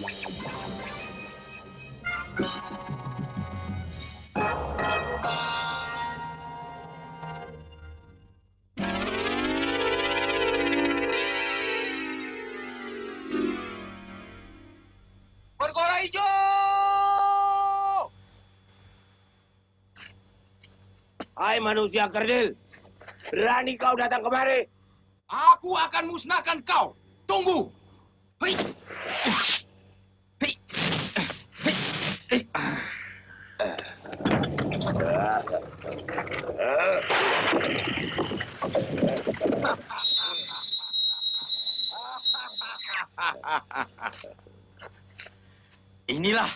Hai manusia kerdil, berani kau datang kemari? Aku akan musnahkan kau. Tunggu. Hei. Hei. Hei. Inilah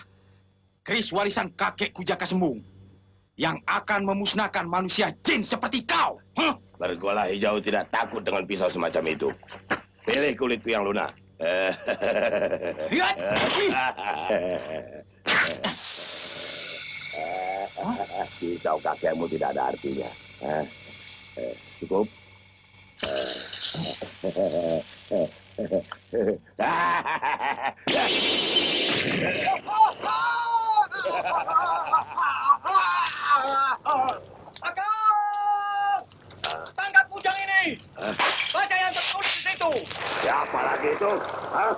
keris warisan kakekku Jaka Sembung yang akan memusnahkan manusia jin seperti kau. Huh? Bergola hijau tidak takut dengan pisau semacam itu. Pilih kulitku yang lunak. Lihat. Pisau kakekmu tidak ada artinya. Cukup. Akal! Tangkap kujang ini! Baca yang tertulis di situ! Siapa lagi itu? Hah?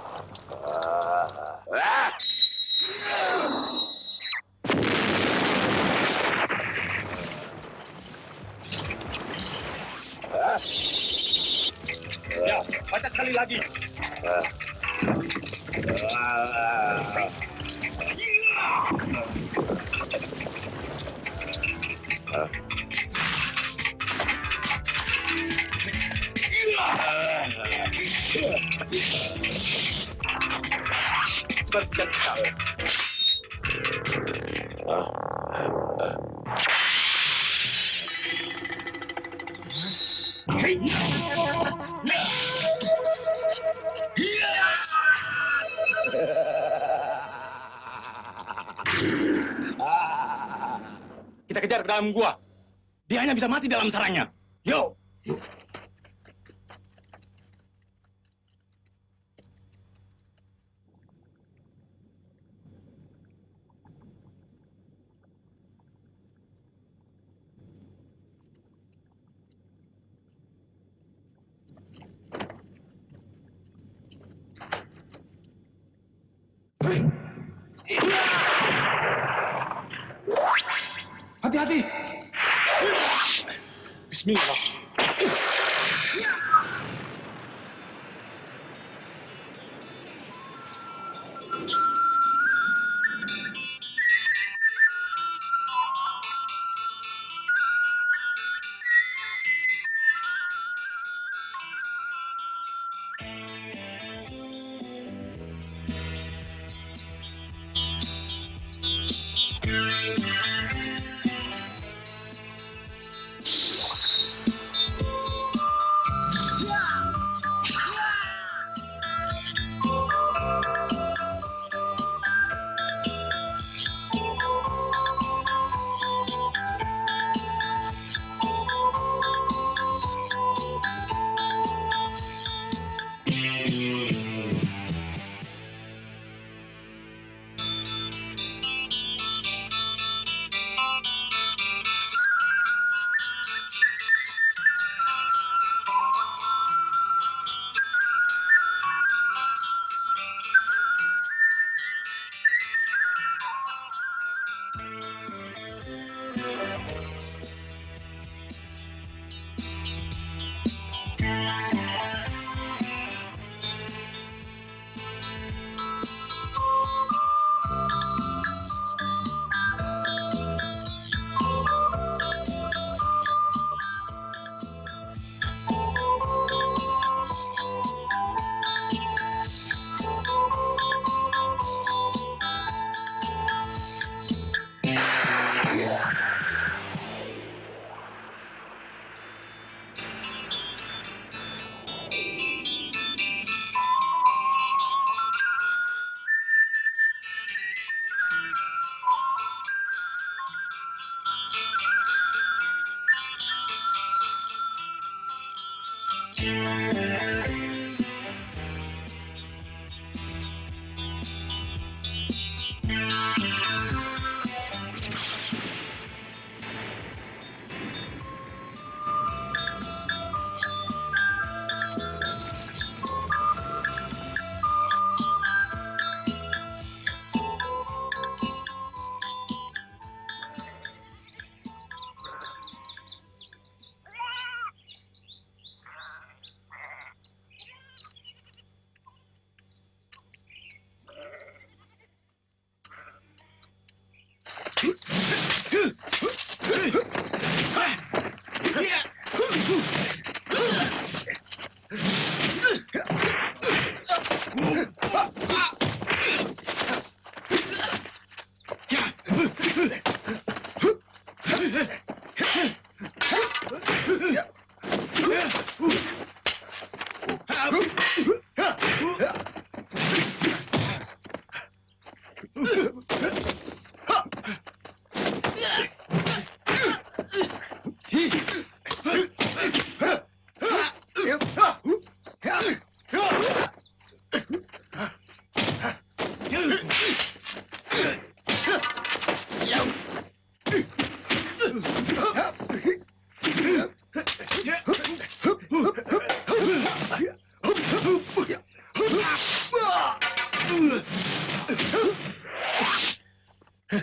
Ya, baca sekali lagi. Berkencang. Kita kejar ke dalam gua. Dia hanya bisa mati dalam sarangnya. Yo. Hati-hati. Bismillah.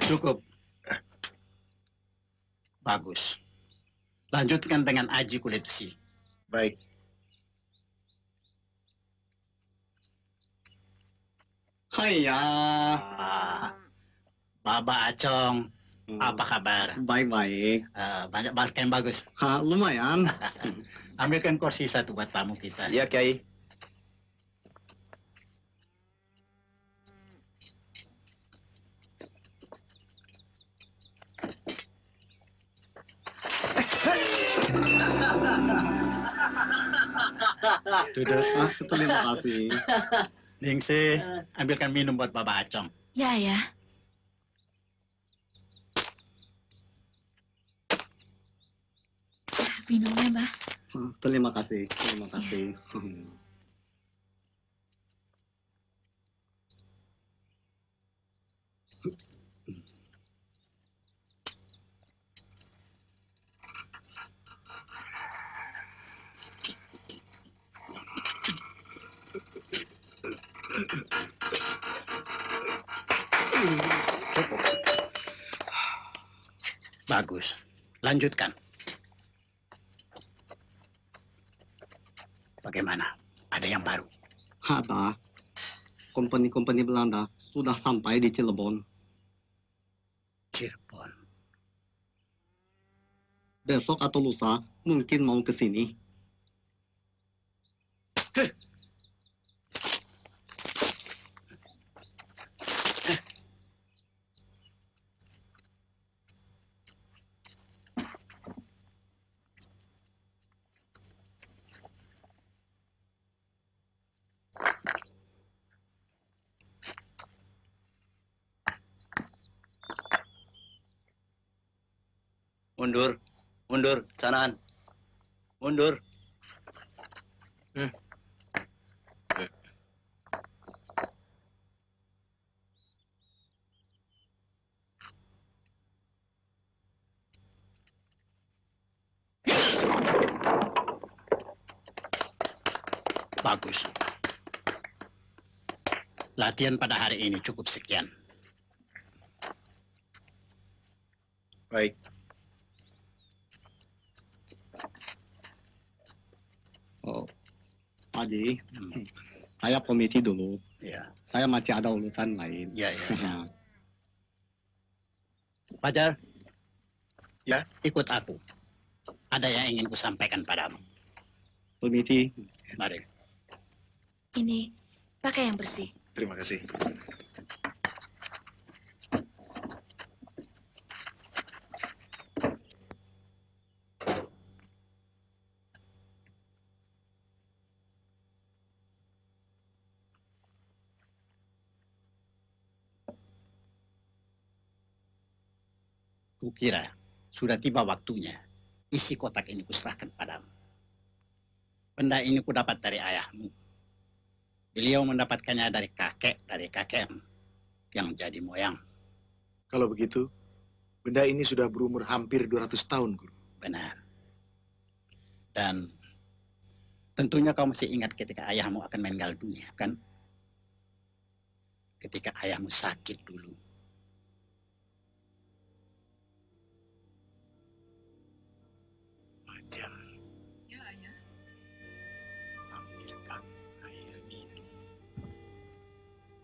Cukup. Bagus. Lanjutkan dengan aji kulit besi. Baik. Hiya. Baba Acong, apa kabar? Baik-baik. Banyak barang bagus. Ha, lumayan. Ambilkan kursi satu buat tamu kita. Iya, Kiai. Duduk. Terima kasih. Ningsih, ambilkan minum buat Baba Acong. Ya, ya. Minumnya, Mbah. Terima kasih. Terima kasih. Ya. Cukup. Bagus. Lanjutkan. Bagaimana? Ada yang baru? Ada. Kompeni-kompeni Belanda sudah sampai di Cirebon. Cirebon. Besok atau lusa mungkin mau ke sini. Mundur, mundur, sanaan, mundur. Bagus. Latihan pada hari ini cukup sekian. Baik. Haji, saya komisi dulu. Ya. Saya masih ada urusan lain. Ya, ya, ya. Fajar, ya, ikut aku. Ada yang ingin kusampaikan padamu. Komisi, mari. Ini pakai yang bersih. Terima kasih. Kukira sudah tiba waktunya isi kotak ini kuserahkan padamu. Benda ini kudapat dari ayahmu. Beliau mendapatkannya dari kakek yang jadi moyang. Kalau begitu, benda ini sudah berumur hampir 200 tahun, Guru. Benar. Dan tentunya kau masih ingat ketika ayahmu akan meninggal dunia, kan? Ketika ayahmu sakit dulu. Jam. Ya, ayah. Ambilkan air minum.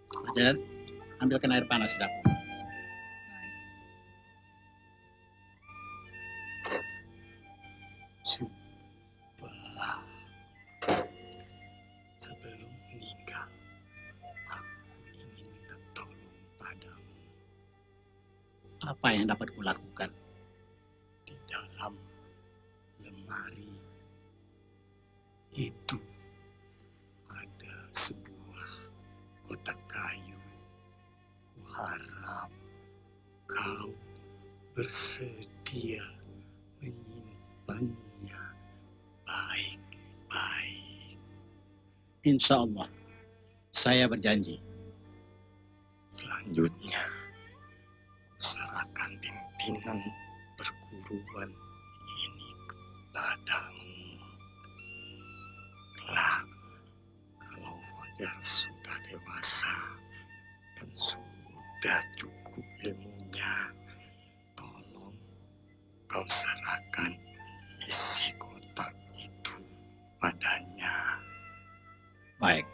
Fajar, ambilkan air panas sedap. Subah. Sebelum meninggal, aku ingin minta tolong padamu. Apa yang dapat kulakukan? Di dalam lemari itu ada sebuah kotak kayu. Kuharap kau bersedia menyimpannya baik-baik. Insya Allah, saya berjanji. Selanjutnya, kuserahkan pimpinan perguruan padamu. Lah, kalau Fajar sudah dewasa, sudah cukup ilmunya. Tolong kau serahkan isi kotak itu padanya. Baik.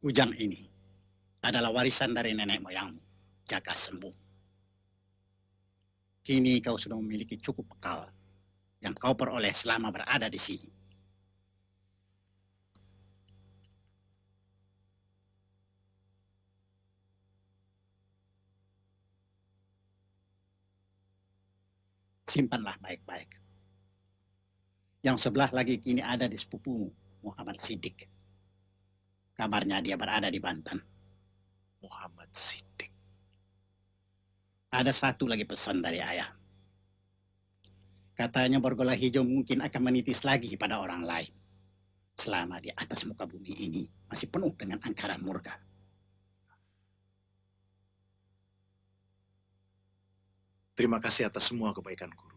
Kujang ini adalah warisan dari nenek moyangmu, Jaka Sembuh. Kini kau sudah memiliki cukup bekal yang kau peroleh selama berada di sini. Simpanlah baik-baik. Yang sebelah lagi kini ada di sepupumu, Muhammad Siddiq. Kabarnya dia berada di Banten. Muhammad Siddiq. Ada satu lagi pesan dari ayah. Katanya bergola hijau mungkin akan menitis lagi pada orang lain. Selama di atas muka bumi ini masih penuh dengan angkara murka. Terima kasih atas semua kebaikan guru.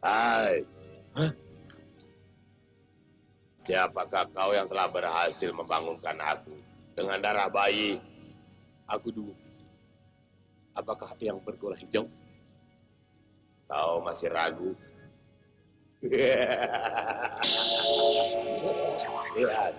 Hai. Hah? Siapakah kau yang telah berhasil membangunkan aku dengan darah bayi? Aku dulu. Apakah yang bergola hijau? Kau masih ragu? Lihat.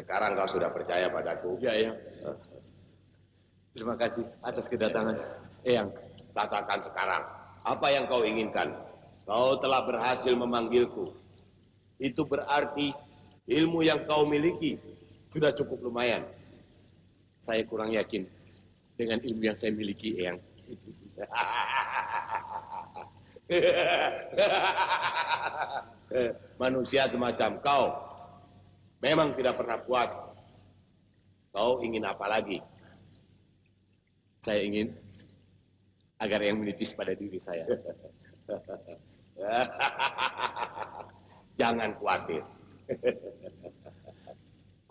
Sekarang kau sudah percaya padaku? Ya, Eyang. Terima kasih atas kedatangan, Eyang. Katakan sekarang, apa yang kau inginkan? Kau telah berhasil memanggilku. Itu berarti ilmu yang kau miliki sudah cukup lumayan. Saya kurang yakin dengan ilmu yang saya miliki, Eyang. Manusia semacam kau memang tidak pernah puas. Kau ingin apa lagi? Saya ingin agar yang menitis pada diri saya. Jangan khawatir.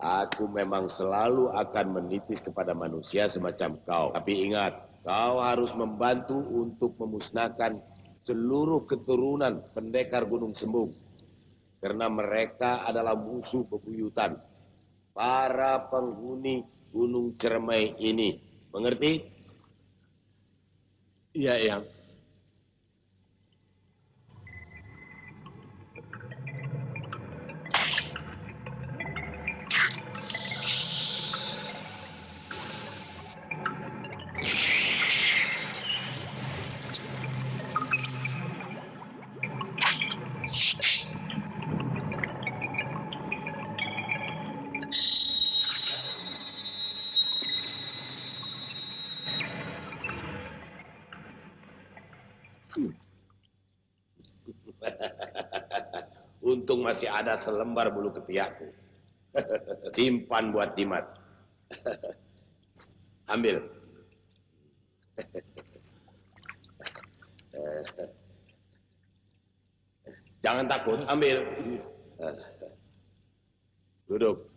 Aku memang selalu akan menitis kepada manusia semacam kau. Tapi ingat, kau harus membantu untuk memusnahkan seluruh keturunan pendekar Gunung Sembung. Karena mereka adalah musuh bebuyutan. Para penghuni Gunung Cermai ini. Mengerti? Iya, Eyang. Untung masih ada selembar bulu ketiakku. Simpan buat jimat. Ambil. Jangan takut, ambil. Duduk.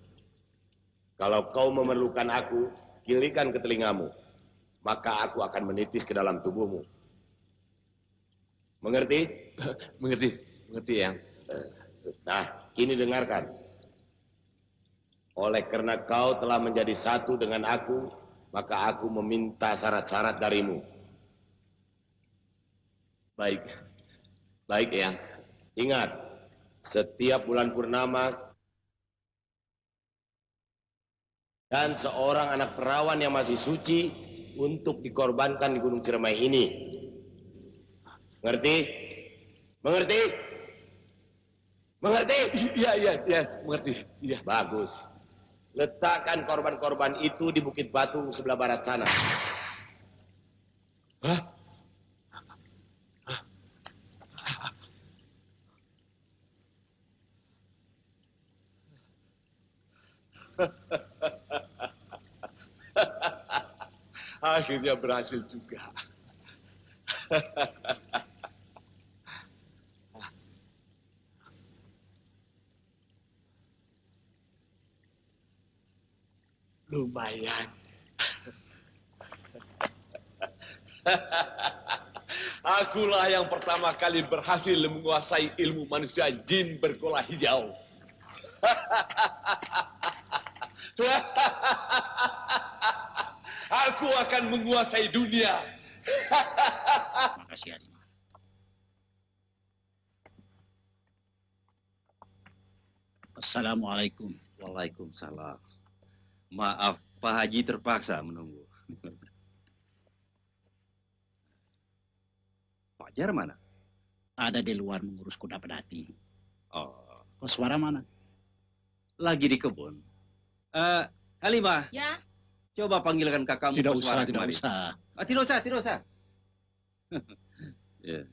Kalau kau memerlukan aku, gilikan ke telingamu, maka aku akan menitis ke dalam tubuhmu. Mengerti? Mengerti. Mengerti, Yang. Nah, kini dengarkan. Oleh karena kau telah menjadi satu dengan aku, maka aku meminta syarat-syarat darimu. Baik. Baik, Yang. Ingat, setiap bulan purnama dan seorang anak perawan yang masih suci untuk dikorbankan di Gunung Ciremai ini. Ngerti? Mengerti? Mengerti? Iya, mengerti. Iya. Bagus. Letakkan korban-korban itu di Bukit Batu sebelah barat sana. Hah? Akhirnya berhasil juga. Lumayan. Akulah yang pertama kali berhasil menguasai ilmu manusia jin berkola hijau. Aku akan menguasai dunia. Makasih, Harimau. Assalamualaikum. Waalaikumsalam. Maaf, Pak Haji terpaksa menunggu. Pak Jar mana? Ada di luar mengurus kuda pedati. Oh. Kok suara mana? Lagi di kebun. Halimah. Ya. Coba panggilkan kakakmu. Tidak usah, tidak usah. Tidak usah. Yeah.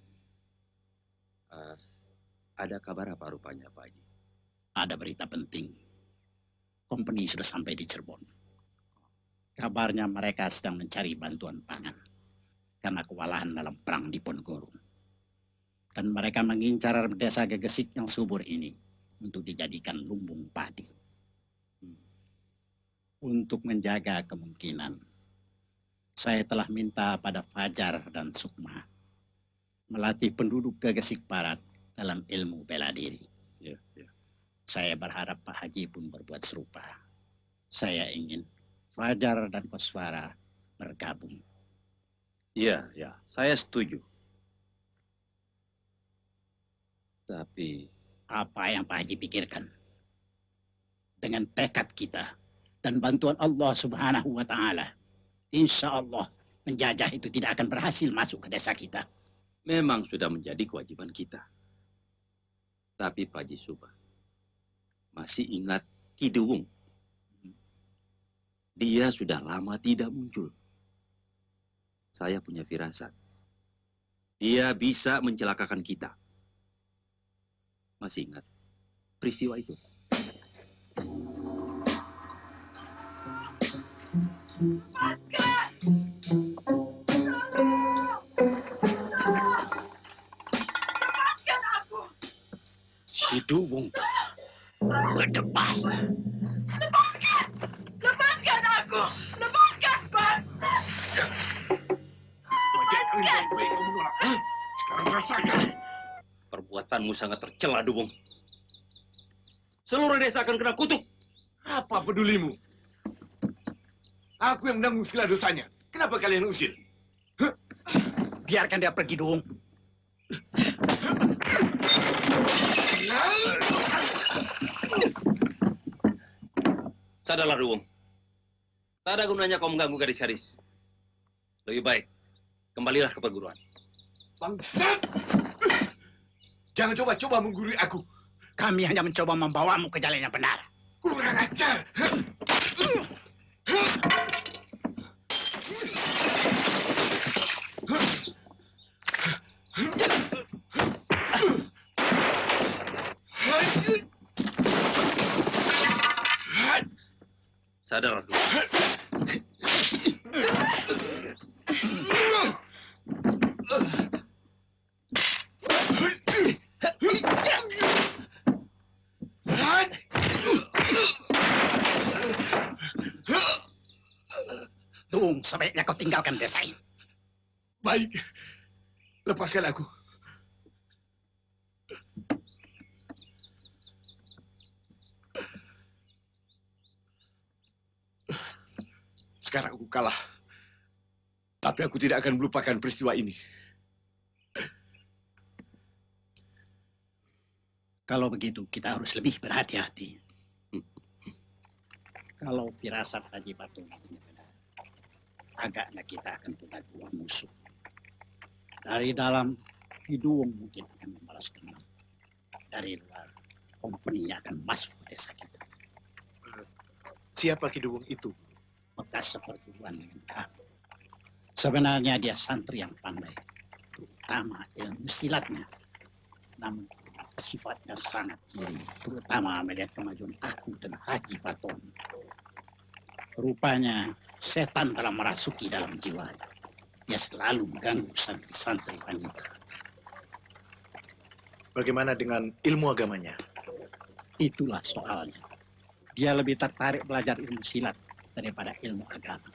Ada kabar apa rupanya, Pak Haji? Ada berita penting. Company sudah sampai di Cirebon. Kabarnya mereka sedang mencari bantuan pangan karena kewalahan dalam perang di Ponegoro. Dan mereka mengincar desa Gegesik yang subur ini untuk dijadikan lumbung padi. Untuk menjaga kemungkinan, saya telah minta pada Fajar dan Sukma melatih penduduk Gegesik Barat dalam ilmu bela diri. Yeah. Saya berharap Pak Haji pun berbuat serupa. Saya ingin Fajar dan Koswara bergabung. Iya, saya setuju. Tapi apa yang Pak Haji pikirkan? Dengan tekad kita dan bantuan Allah Subhanahu wa Ta'ala, insya Allah penjajah itu tidak akan berhasil masuk ke desa kita. Memang sudah menjadi kewajiban kita. Tapi Pak Haji Subah, masih ingat Ki Duwung? Dia sudah lama tidak muncul. Saya punya firasat, dia bisa mencelakakan kita. Masih ingat peristiwa itu? Masker! Tolong! Lepaskan aku! Si Duwung berdebah. Lepaskan! Lepaskan aku! Lepaskan, Bang! Lepaskan! Sekarang rasakan! Perbuatanmu sangat tercela, Duwung. Seluruh desa akan kena kutuk. Apa pedulimu? Aku yang menanggung segala dosanya. Kenapa kalian usir? Biarkan dia pergi, Duwung. Sadarlah, Duwung. Tak ada gunanya kau mengganggu gadis-gadis. Lebih baik, kembalilah ke perguruan. Bangsat! Jangan coba-coba menggurui aku. Kami hanya mencoba membawamu ke jalan yang benar. Kurang ajar! sadar aku. Dung, sebaiknya kau tinggalkan desa ini. Baik, lepaskan aku. Sekarang aku kalah, tapi aku tidak akan melupakan peristiwa ini. Kalau begitu, kita harus lebih berhati-hati. Kalau firasat Haji Patung ini benar, agaknya kita akan punya dua musuh. Dari dalam, Kidung mungkin akan membalas dendam. Dari luar, kompeni akan masuk ke desa kita. Siapa Kidung itu? Bekas seperguruan dengan kamu. Sebenarnya dia santri yang pandai, terutama ilmu silatnya. Namun sifatnya sangat miring, terutama melihat kemajuan aku dan Haji Fatoni. Rupanya setan telah merasuki dalam jiwanya. Dia selalu mengganggu santri-santri wanita. Bagaimana dengan ilmu agamanya? Itulah soalnya. Dia lebih tertarik belajar ilmu silat daripada ilmu agama.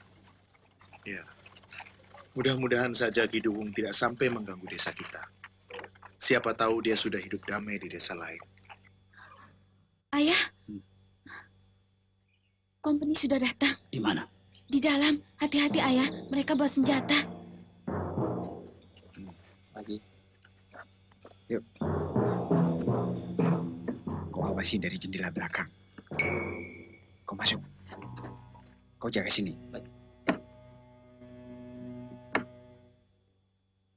Ya, mudah-mudahan saja Kidung tidak sampai mengganggu desa kita. Siapa tahu dia sudah hidup damai di desa lain. Ayah, kompeni sudah datang. Di mana? Di dalam. Hati-hati ayah, mereka bawa senjata. Lagi. Yuk. Kau awasi dari jendela belakang. Kau masuk. Kau jaga sini. Baik.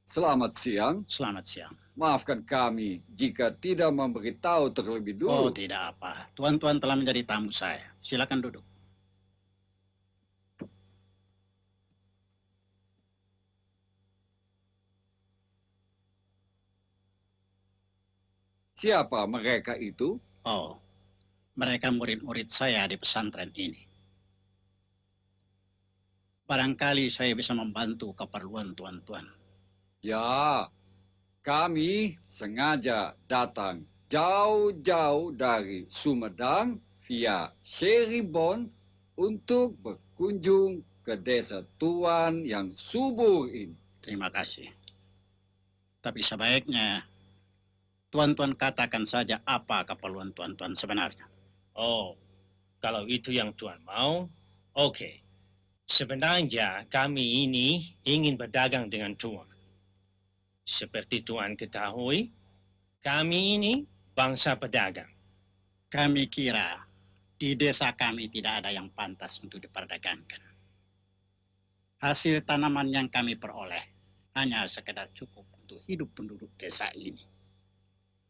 Selamat siang. Selamat siang. Maafkan kami jika tidak memberitahu terlebih dulu. Oh, tidak apa. Tuan-tuan telah menjadi tamu saya. Silakan duduk. Siapa mereka itu? Oh, mereka murid-murid saya di pesantren ini. Barangkali saya bisa membantu keperluan tuan-tuan. Ya, kami sengaja datang jauh-jauh dari Sumedang via Seribon untuk berkunjung ke desa tuan yang subur ini. Terima kasih. Tapi sebaiknya tuan-tuan katakan saja apa keperluan tuan-tuan sebenarnya. Oh, kalau itu yang tuan mau, oke. Sebenarnya kami ini ingin berdagang dengan tuan. Seperti tuan ketahui, kami ini bangsa pedagang. Kami kira di desa kami tidak ada yang pantas untuk diperdagangkan. Hasil tanaman yang kami peroleh hanya sekedar cukup untuk hidup penduduk desa ini.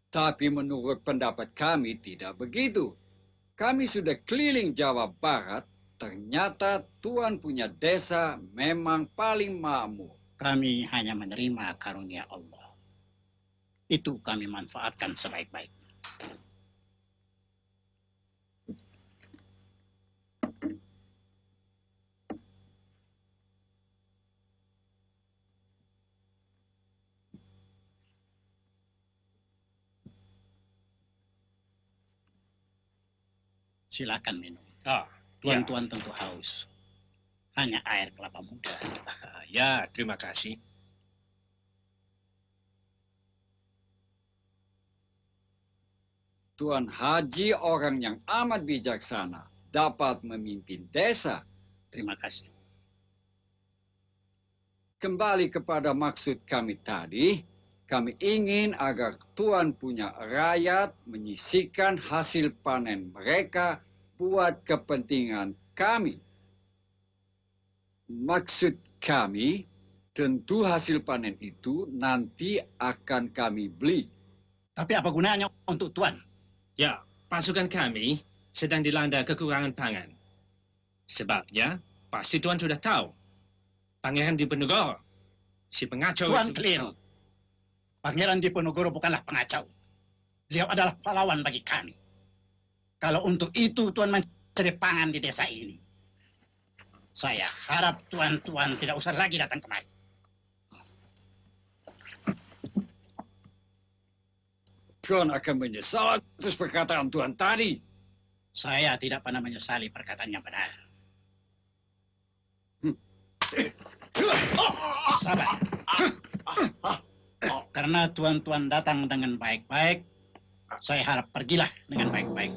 Tapi menurut pendapat kami tidak begitu. Kami sudah keliling Jawa Barat. Ternyata tuan punya desa memang paling makmur. Kami hanya menerima karunia Allah. Itu kami manfaatkan sebaik-baiknya. Silakan minum. Tuan-tuan tentu haus. Hanya air kelapa muda. Ya, terima kasih. Tuan Haji orang yang amat bijaksana, dapat memimpin desa. Terima kasih. Kembali kepada maksud kami tadi, kami ingin agar tuan punya rakyat menyisihkan hasil panen mereka buat kepentingan kami. Maksud kami, tentu hasil panen itu nanti akan kami beli. Tapi apa gunanya untuk tuan? Ya, pasukan kami sedang dilanda kekurangan pangan. Sebabnya, pasti tuan sudah tahu. Pangeran Diponegoro, si pengacau. Tuan itu... keliru. Pangeran Diponegoro bukanlah pengacau. Beliau adalah pahlawan bagi kami. Kalau untuk itu tuan mencari pangan di desa ini, Saya harap tuan-tuan tidak usah lagi datang kemari. Tuan akan menyesal atas perkataan tuan tadi. Saya tidak pernah menyesali perkataan yang benar. Sabar. Karena tuan-tuan datang dengan baik-baik, saya harap pergilah dengan baik-baik.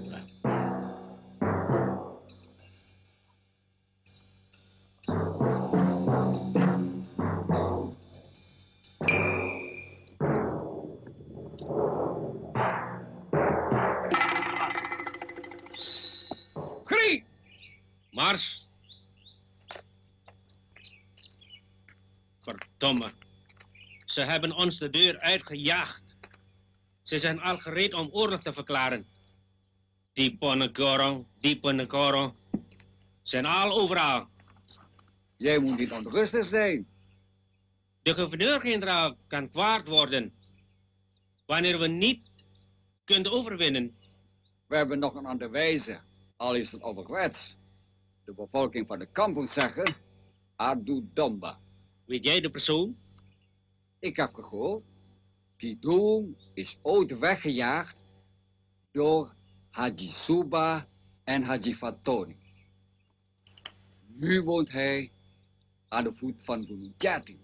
Mars, verdomme. Ze hebben ons de deur uitgejaagd. Ze zijn al gereed om oorlog te verklaren. Die Ponegoro, zijn al overal. Jij moet niet onrustig zijn. De gouverneur-generaal kan kwaad worden wanneer we niet kunnen overwinnen. We hebben nog een andere wijze, al is het overkwets. De bevolking van de kampong zeggen, Adu Domba. Weet jij de persoon? Ik heb gehoord, die droom is ooit weggejaagd door Haji Suba en Haji Fatoni. Nu woont hij aan de voet van Bunjati.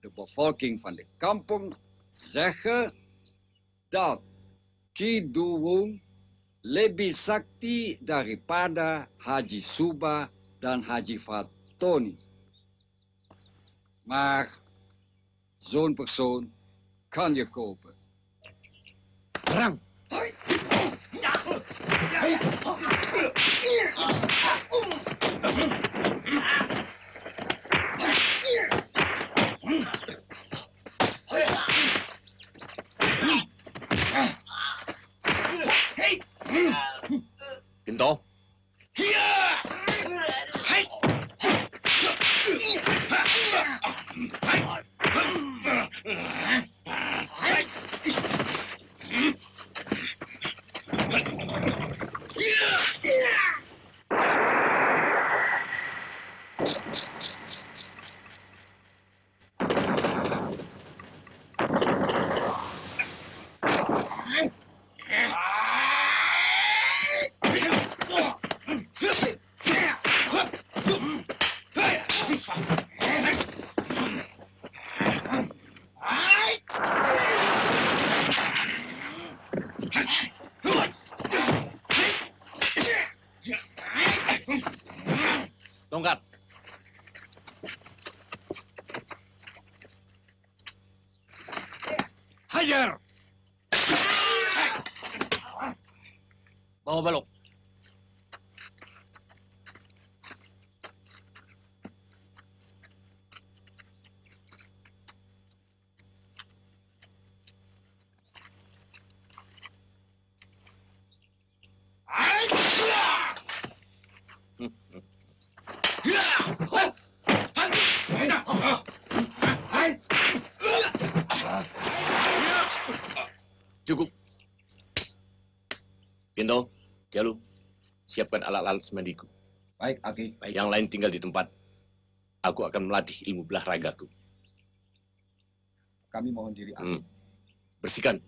De bevolking van de kampong zeggen dat Kiduwung lebih sakti daripada Haji Suba dan Haji Fatoni. Maar zo'n persoon kan je kopen. Rang! Gendol. Hiya! Hey! Bawa balok. Cukup. Gendol, Jalu, siapkan alat-alat semandiku. Baik, Aki. Baik. Yang lain tinggal di tempat. Aku akan melatih ilmu belah ragaku. Kami mohon diri, Aki. Bersihkan.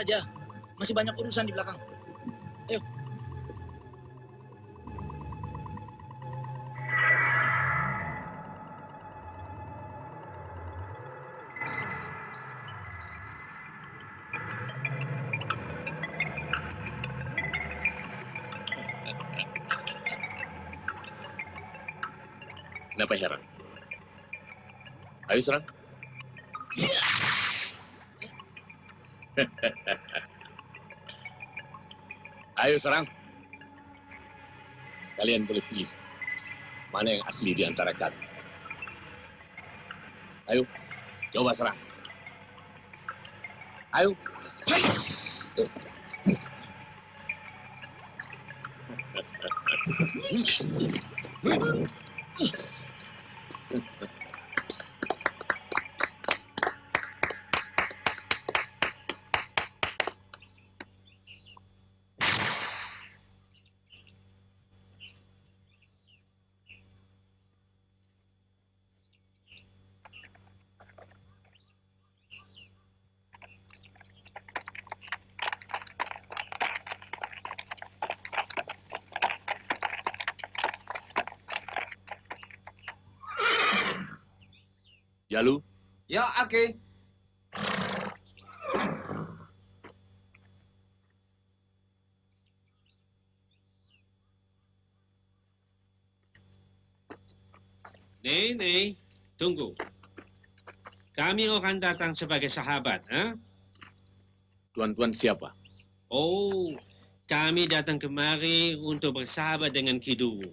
Aja, masih banyak urusan di belakang. Ayo. Kenapa heran? Ayo serang. Ayo serang. Kalian boleh pilih mana yang asli di antara kami. Ayo, coba serang. Ayo. Hai. Lalu? Ya, oke. Nih, tunggu. Kami akan datang sebagai sahabat, ha? Tuan-tuan siapa? Oh, kami datang kemari untuk bersahabat dengan Ki Duwu.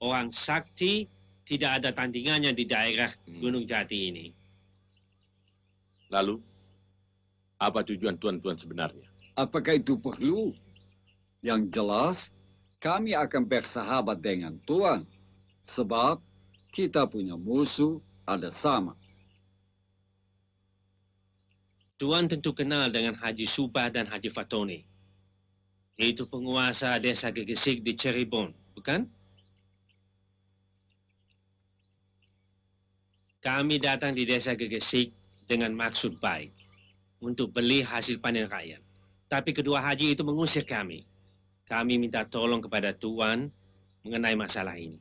Orang sakti tidak ada tandingannya di daerah Gunung Jati ini. Lalu, apa tujuan tuan-tuan sebenarnya? Apakah itu perlu? Yang jelas, kami akan bersahabat dengan tuan. Sebab kita punya musuh ada sama. Tuan tentu kenal dengan Haji Subah dan Haji Fatoni. Itu penguasa desa Gegesik di Cirebon, bukan? Kami datang di desa Gegesik dengan maksud baik untuk beli hasil panen rakyat. Tapi kedua haji itu mengusir kami. Kami minta tolong kepada Tuan mengenai masalah ini.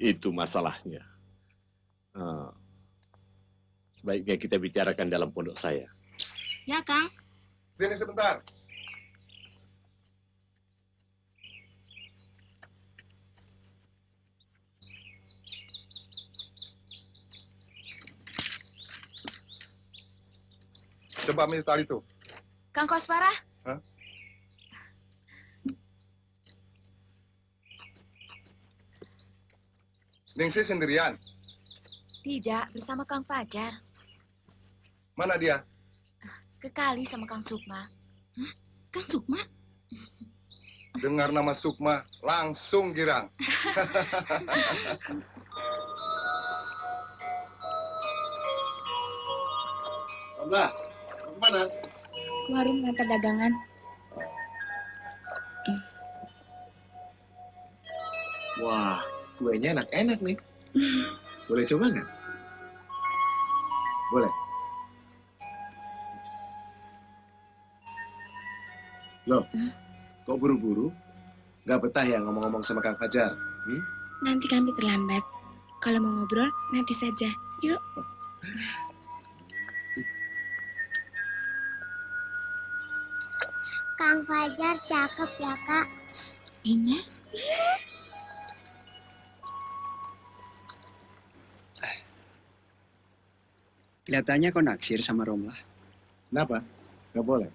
Itu masalahnya. Sebaiknya kita bicarakan dalam pondok saya. Ya, Kang. Sini sebentar. Coba ambil tali itu. Kang Koswara. Hah? Ningsih sendirian? Tidak, bersama Kang Fajar. Mana dia? Ke kali sama Kang Sukma. Hah? Kang Sukma? Dengar nama Sukma, langsung girang. Nah, mana? Warung mata dagangan. Wah, kuenya enak-enak nih. Boleh coba nggak? Boleh. Loh, kok buru-buru? Nggak betah ya ngomong-ngomong sama Kang Fajar? Nanti kami terlambat. Kalau mau ngobrol, nanti saja. Yuk. Kang Fajar cakep ya, Kak. Ini? Kelihatannya kau naksir sama Romlah. Kenapa? Gak boleh.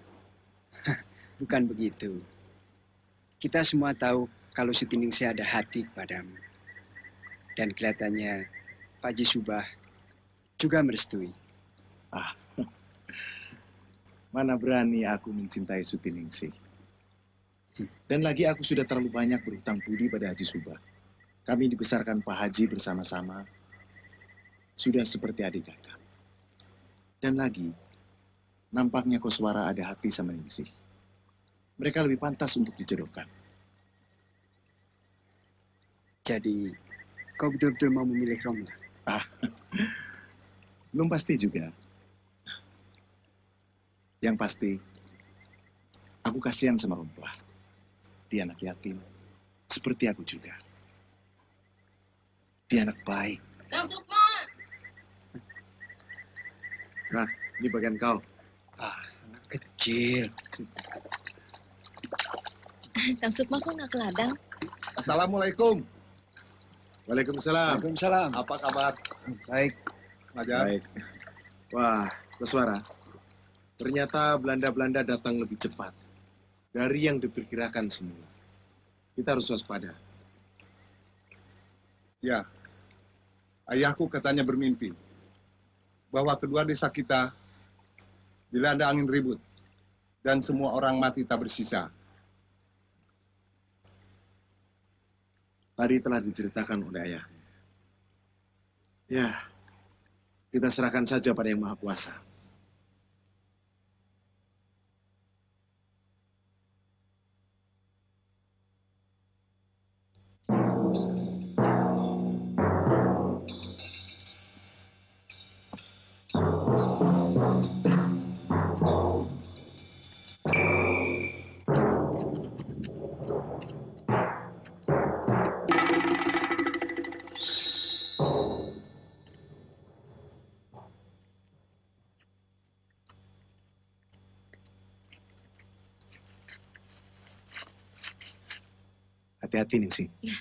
Bukan begitu. Kita semua tahu kalau Sutiningsih ada hati kepadamu. Dan kelihatannya Pak Haji Subah juga merestui. Ah. Mana berani aku mencintai Sutiningsih. Dan lagi aku sudah terlalu banyak berhutang budi pada Haji Subah. Kami dibesarkan Pak Haji bersama-sama. Sudah seperti adik kakak. Dan lagi, nampaknya Koswara ada hati sama Ningsih. Mereka lebih pantas untuk dijodohkan. Jadi, kau betul-betul mau memilih Romlah? Ah, belum pasti juga. Yang pasti, aku kasihan sama Romlah. Dia anak yatim, seperti aku juga. Dia anak baik. Kang Sukma! Nah, ini bagian kau. Ah, anak kecil. Kang Sukma kok nggak ke ladang? Assalamualaikum. Waalaikumsalam. Waalaikumsalam. Apa kabar? Baik. Fajar. Baik. Wah, Koswara. Ternyata Belanda-Belanda datang lebih cepat dari yang diperkirakan semula. Kita harus waspada. Ya, Ayahku katanya bermimpi bahwa kedua desa kita dilanda angin ribut dan semua orang mati tak bersisa. Tadi telah diceritakan oleh ayah. Ya, kita serahkan saja pada Yang Maha Kuasa. Hati-hati, Ningsih. Ya.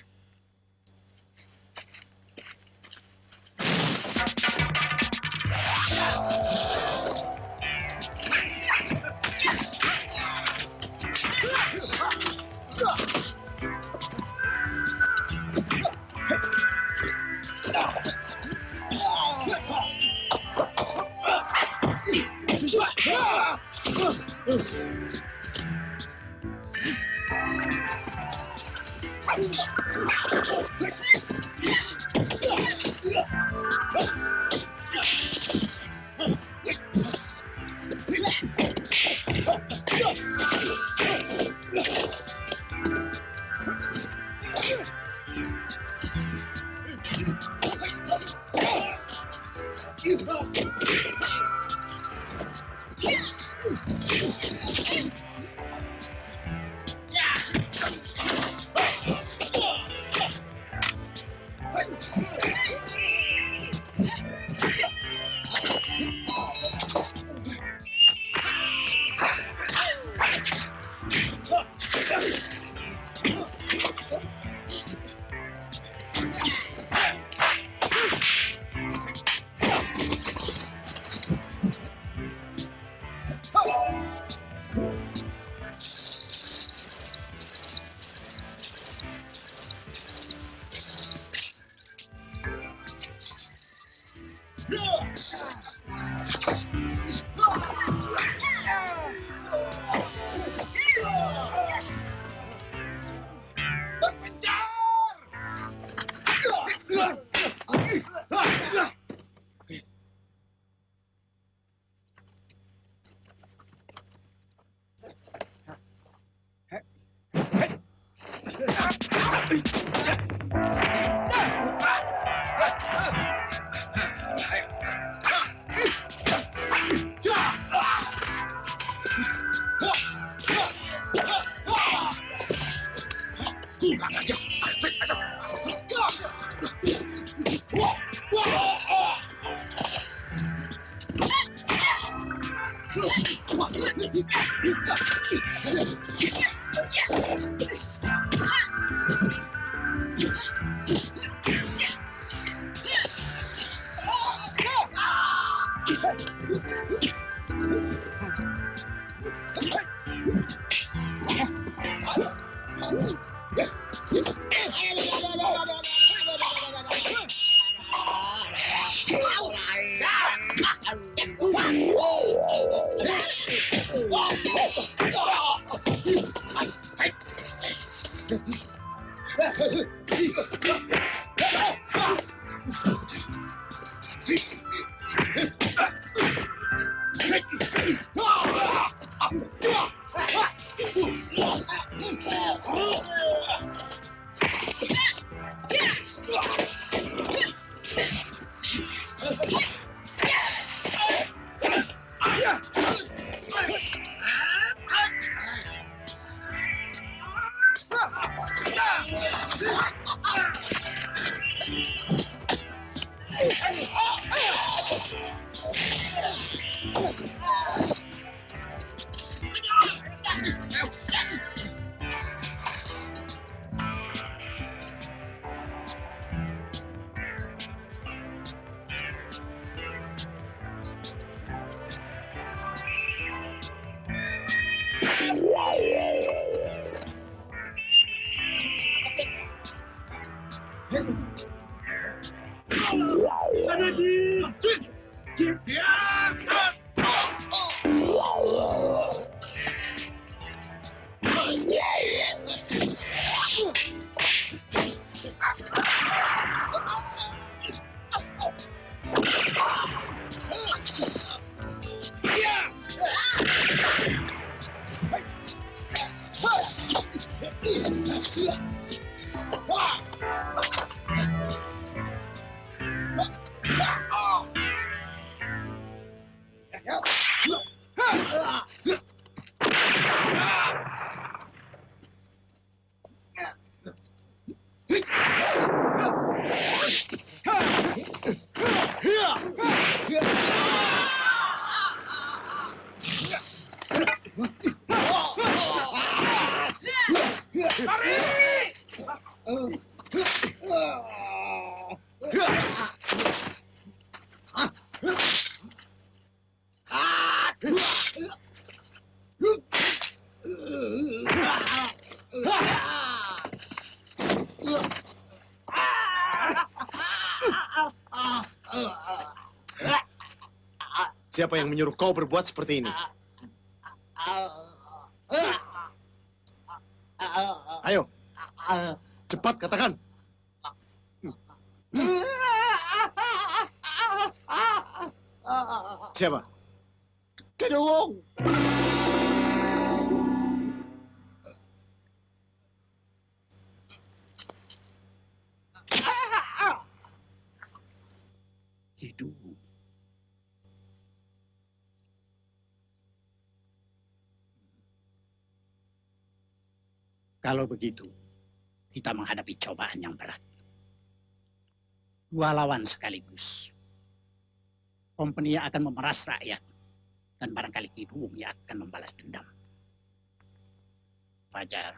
Rajim. Siapa yang menyuruh kau berbuat seperti ini? Ayo, cepat katakan. Siapa? Kedung. Kalau begitu, kita menghadapi cobaan yang berat. Dua lawan sekaligus. Kompeni akan memeras rakyat, dan barangkali Ki Duwung yang akan membalas dendam. Fajar,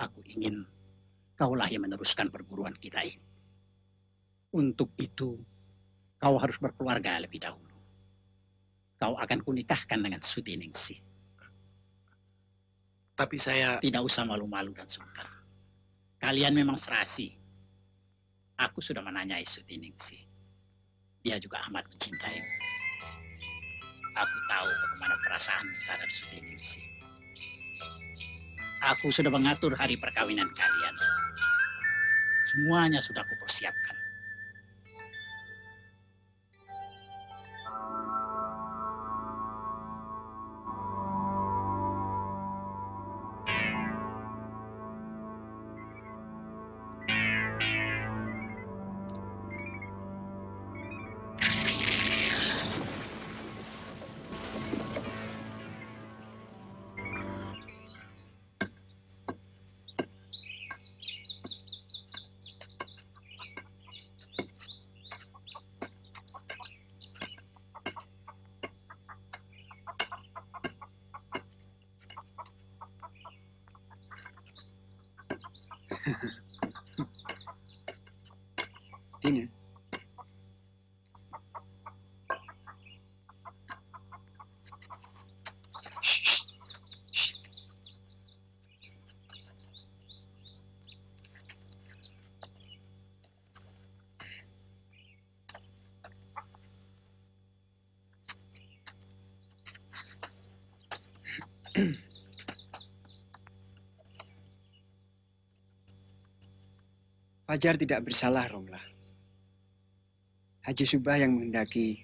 aku ingin kaulah yang meneruskan perguruan kita ini. Untuk itu, kau harus berkeluarga lebih dahulu. Kau akan kunikahkan dengan Sutiningsih. Tapi saya... Tidak usah malu-malu dan sungkan. Kalian memang serasi. Aku sudah menanyai Sutiningsih. Dia juga amat mencintai. Aku tahu bagaimana perasaan terhadap Sutiningsih. Aku sudah mengatur hari perkawinan kalian. Semuanya sudah kupersiapkan. Dina, Fajar tidak bersalah, Romlah. Haji Subah yang menghendaki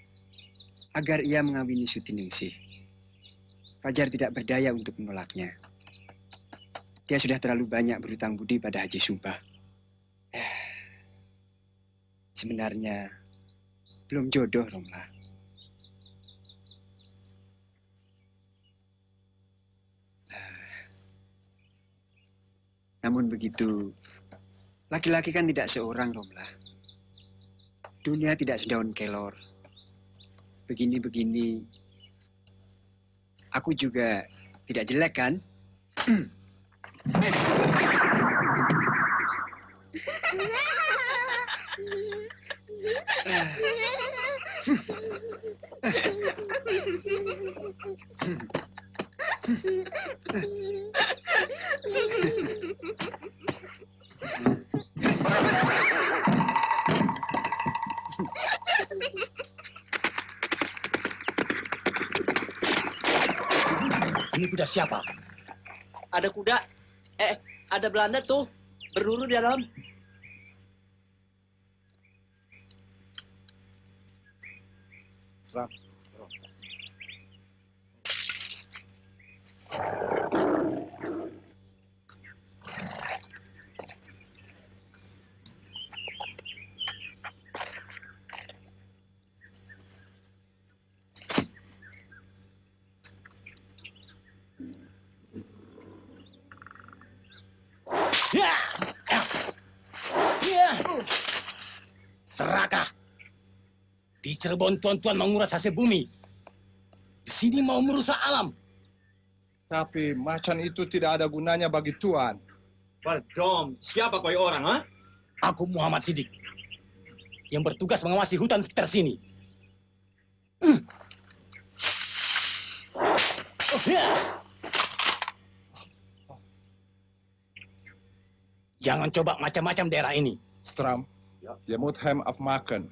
agar ia mengawini Sutiningsih. Fajar tidak berdaya untuk menolaknya. Dia sudah terlalu banyak berhutang budi pada Haji Subah. Sebenarnya belum jodoh, Romlah. Namun begitu, laki-laki kan tidak seorang, Romlah. Dunia tidak sedaun kelor. Begini-begini, aku juga tidak jelek, kan? Ini kuda siapa? Ada kuda. Ada Belanda tuh. Berluru di dalam. Serap. Serakah. Di Cirebon tuan-tuan menguras hasil bumi. Di sini mau merusak alam. Tapi macan itu tidak ada gunanya bagi tuan. Pardon, siapa kau orang, ha? Aku Muhammad Siddiq, yang bertugas mengawasi hutan sekitar sini. Jangan coba macam-macam daerah ini. Stram, dia mau hem of makan.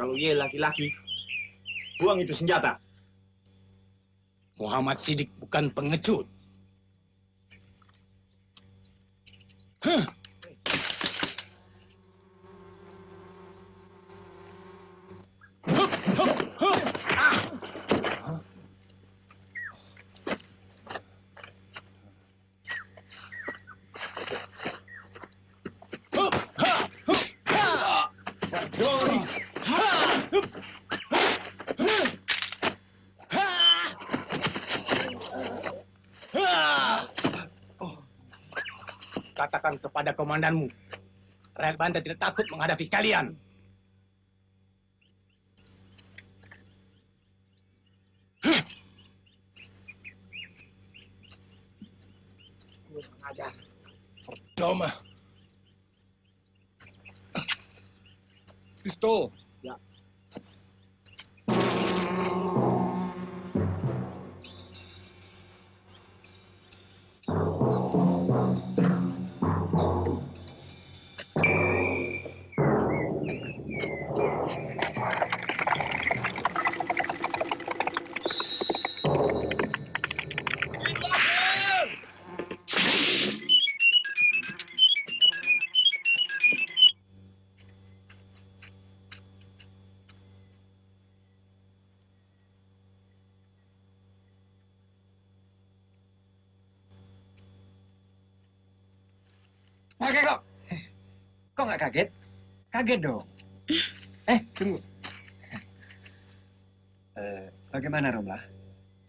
Kalau ye laki-laki, buang itu senjata. Muhammad Siddiq bukan pengecut. Huh. Katakan kepada komandanmu, rakyat Banten tidak takut menghadapi kalian. Verdomme. Pistol. Ya. Kok nggak kaget? Kaget dong. Tunggu. Bagaimana, Romlah?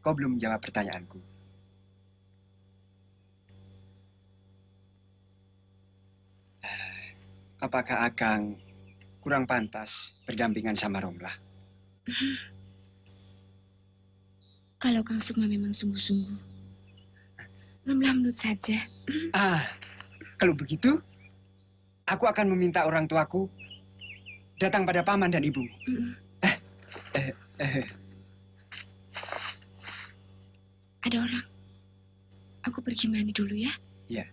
Kau belum menjawab pertanyaanku. Apakah Akang kurang pantas berdampingan sama Romlah? Kalau Kang Sukma memang sungguh-sungguh, Romlah menurut saja. Kalau begitu, aku akan meminta orang tuaku datang pada paman dan ibumu. Ada orang. Aku pergi mandi dulu ya. Iya.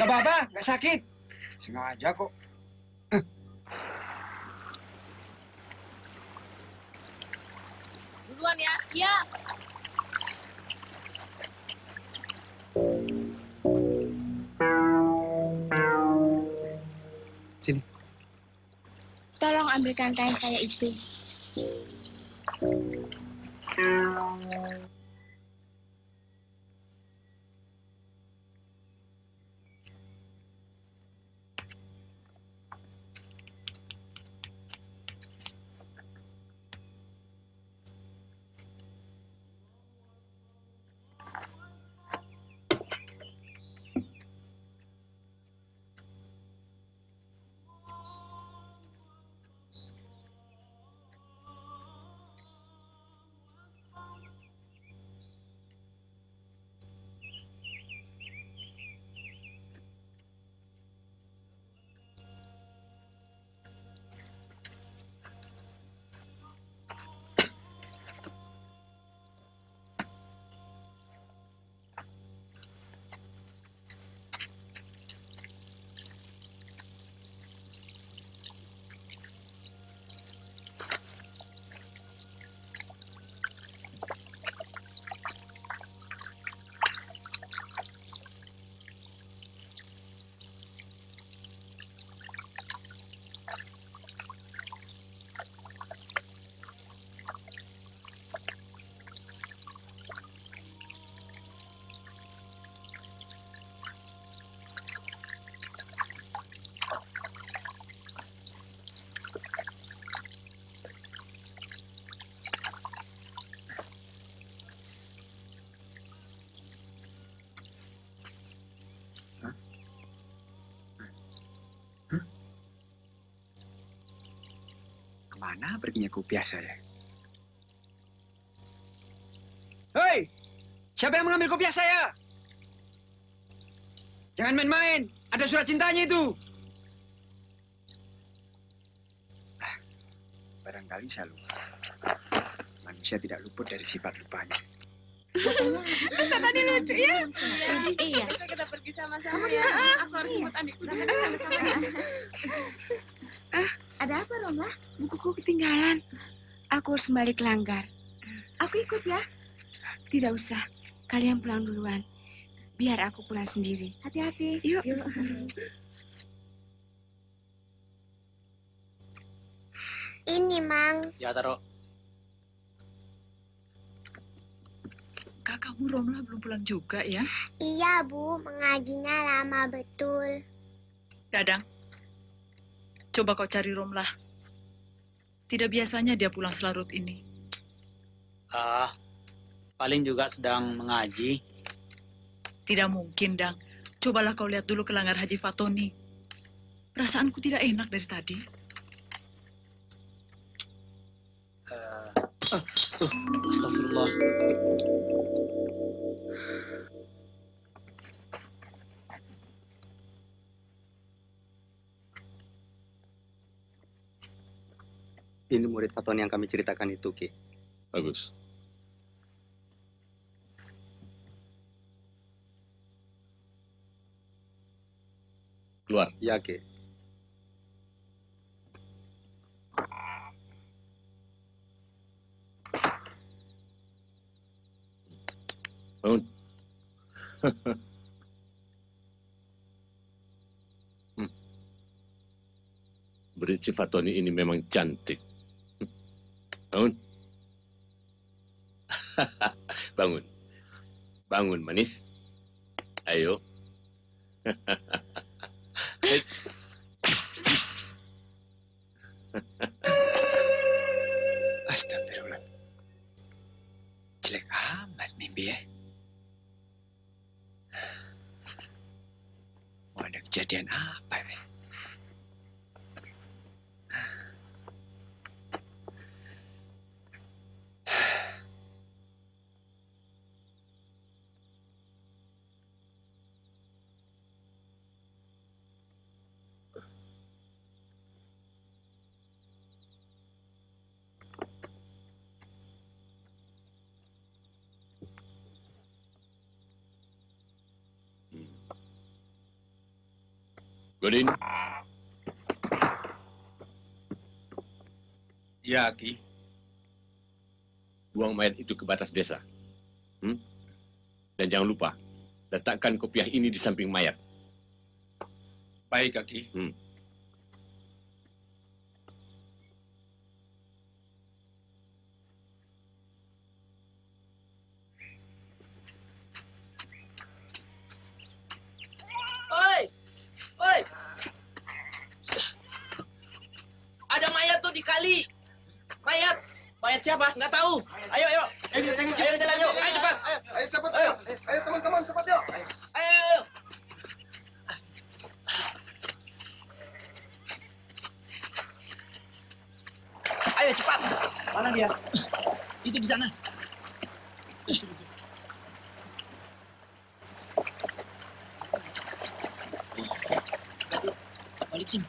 Gak apa-apa, gak sakit. Sengaja kok. Duluan ya. Iya. Sini. Tolong ambilkan kain saya itu. Mana perginya kupiah saya? Hei! Siapa yang mengambil kupiah saya? Jangan main-main. Ada surat cintanya itu. Barangkali saya lupa. Manusia tidak luput dari sifat lupanya. Ustaz tadi lucu ya? Iya. Bisa kita pergi sama-sama ya? Aku harus ikut adikku. Ada apa, Romla? Bukuku ketinggalan. Aku harus kembali ke langgar. Aku ikut ya? Tidak usah. Kalian pulang duluan. Biar aku pulang sendiri. Hati-hati. Yuk. Ini, Mang. Ya, taruh. Kakakmu Romla belum pulang juga ya? Iya, Bu. Mengajinya lama betul. Dadang, coba kau cari Romla. Tidak biasanya dia pulang selarut ini. Ah, paling juga sedang mengaji. Tidak mungkin, Dang. Cobalah kau lihat dulu ke langgar Haji Fatoni. Perasaanku tidak enak dari tadi. Astagfirullah. Ini murid Fatoni yang kami ceritakan itu, Ki. Bagus. Keluar. Ya, Ki. Bangun. Murid Fatoni ini memang cantik. Bangun. Bangun. Bangun, manis. Ayo. Astagfirullah. Jelek amat mimpi ya. Mau ada kejadian apa ya? Godin. Ya, Ki. Buang mayat itu ke batas desa. Dan jangan lupa, letakkan kopiah ini di samping mayat. Baik, Ki. Siapa? Nggak tahu. Ayo, ayo. Ayo kita lanjut. Ayo cepat. Ayo cepat. Ayo, ayo teman-teman cepat yuk. Ayo. Ayo cepat. Mana dia? Itu di sana. Balik sini.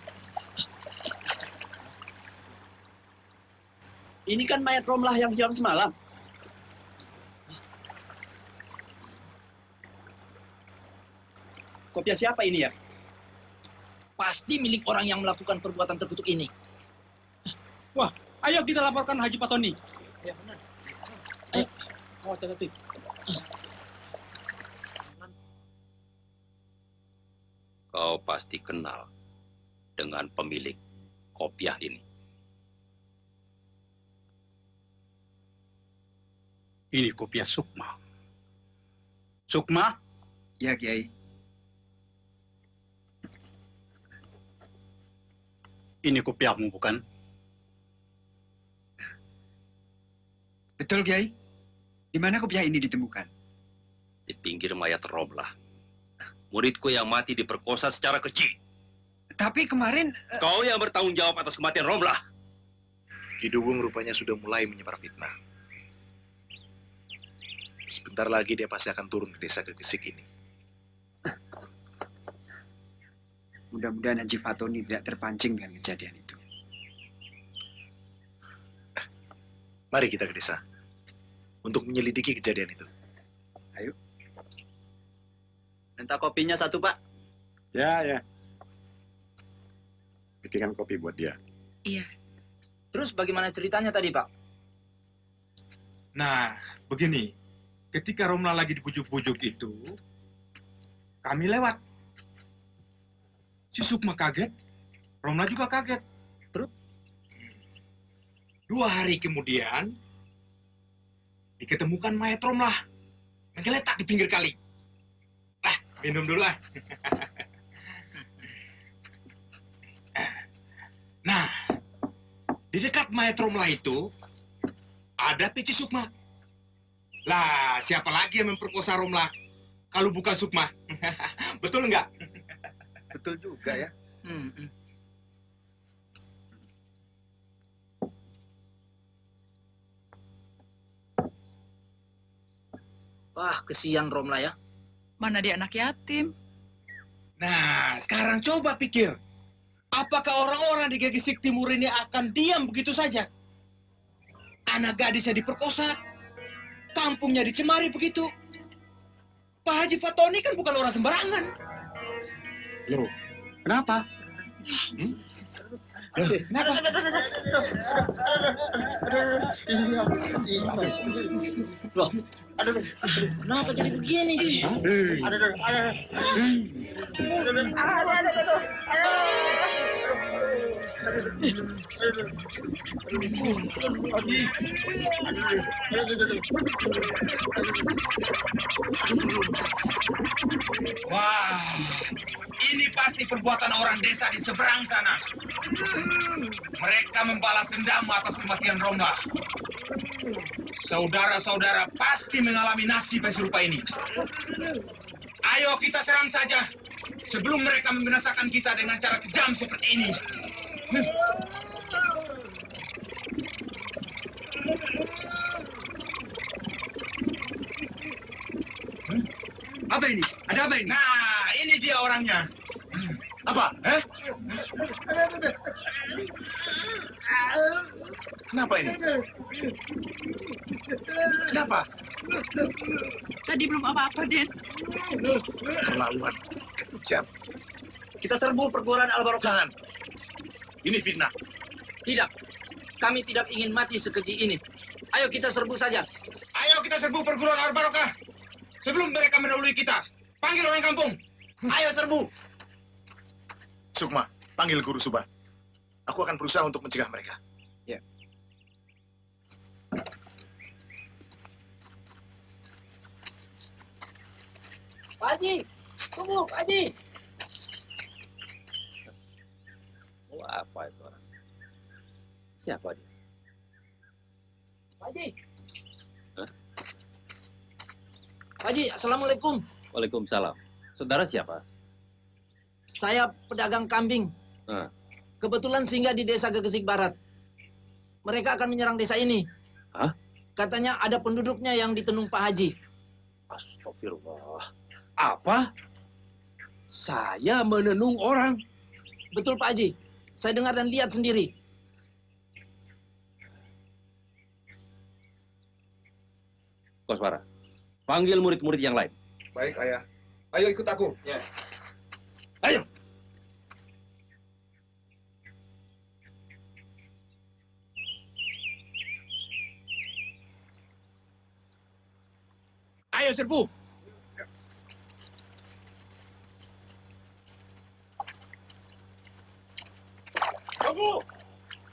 Ini kan mayat Romlah yang hilang semalam. Kopiah siapa ini ya? Pasti milik orang yang melakukan perbuatan terkutuk ini. Wah, ayo kita laporkan Haji Fatoni. Ya benar. Ayo, awas hati-hati. Kau pasti kenal dengan pemilik kopiah ini. Ini kopiah Sukma. Sukma? Ya, Kiai. Ini kopiahmu, bukan? Betul, Kiai. Di mana kopiah ini ditemukan? Di pinggir mayat Romlah. Muridku yang mati diperkosa secara keji. Tapi kemarin... Kau yang bertanggung jawab atas kematian Romlah. Kidubung rupanya sudah mulai menyebar fitnah. Sebentar lagi dia pasti akan turun ke desa Gegesik ini. Mudah-mudahan Haji Fatoni tidak terpancing dengan kejadian itu. Mari kita ke desa untuk menyelidiki kejadian itu. Ayo. Minta kopinya satu, Pak. Ya. Bikinkan kopi buat dia. Iya. Terus bagaimana ceritanya tadi, Pak? Nah, begini. Ketika Romla lagi dibujuk-bujuk itu, kami lewat. Si Sukma kaget, Romla juga kaget. Terus? 2 hari kemudian, diketemukan mayat Romla menggeletak di pinggir kali. Ah, minum dulu ah. Nah, di dekat mayat Romla itu, ada Pici Sukma. Lah, siapa lagi yang memperkosa Romla kalau bukan Sukma? Betul nggak? Betul juga ya. Wah, kesian Romla ya. Mana dia anak yatim? Nah, sekarang coba pikir. Apakah orang-orang di Gegesik Timur ini akan diam begitu saja? Anak gadisnya diperkosa, kampungnya dicemari begitu. Pak Haji Fatoni kan bukan orang sembarangan. Loh, kenapa? Kenapa? Loh, kenapa jadi begini? Wah, ini pasti perbuatan orang desa di seberang sana. Mereka membalas dendam atas kematian Romla. Saudara-saudara pasti mengalami nasib yang serupa ini. Ayo kita serang saja sebelum mereka membinasakan kita dengan cara kejam seperti ini. Apa ini? Ada apa ini? Nah, ini dia orangnya. Apa? Kenapa ini? Kenapa? Tadi belum apa-apa, Den. Terlaluan, kejam. Kita serbu perguruan Al-Barokah. Jangan. Ini fitnah. Tidak. Kami tidak ingin mati sekeji ini. Ayo kita serbu saja. Ayo kita serbu perguruan Al-Barokah. Sebelum mereka mendahului kita. Panggil orang kampung. Ayo serbu. Sukma, panggil Guru Subah. Aku akan berusaha untuk mencegah mereka. Ya. Pak Haji, tunggu Pak Haji. Apa itu orang? Siapa dia? Pak Haji. Hah? Pak Haji, Assalamualaikum. Waalaikumsalam. Saudara siapa? Saya pedagang kambing. Kebetulan singgah di desa Gegesik Barat. Mereka akan menyerang desa ini. Hah? Katanya ada penduduknya yang ditenung Pak Haji. Astagfirullah. Apa? Saya menenung orang? Betul Pak Haji. Saya dengar dan lihat sendiri. Koswara, panggil murid-murid yang lain. Baik, Ayah. Ayo ikut aku. Ya. Ayo. Ayo serbu.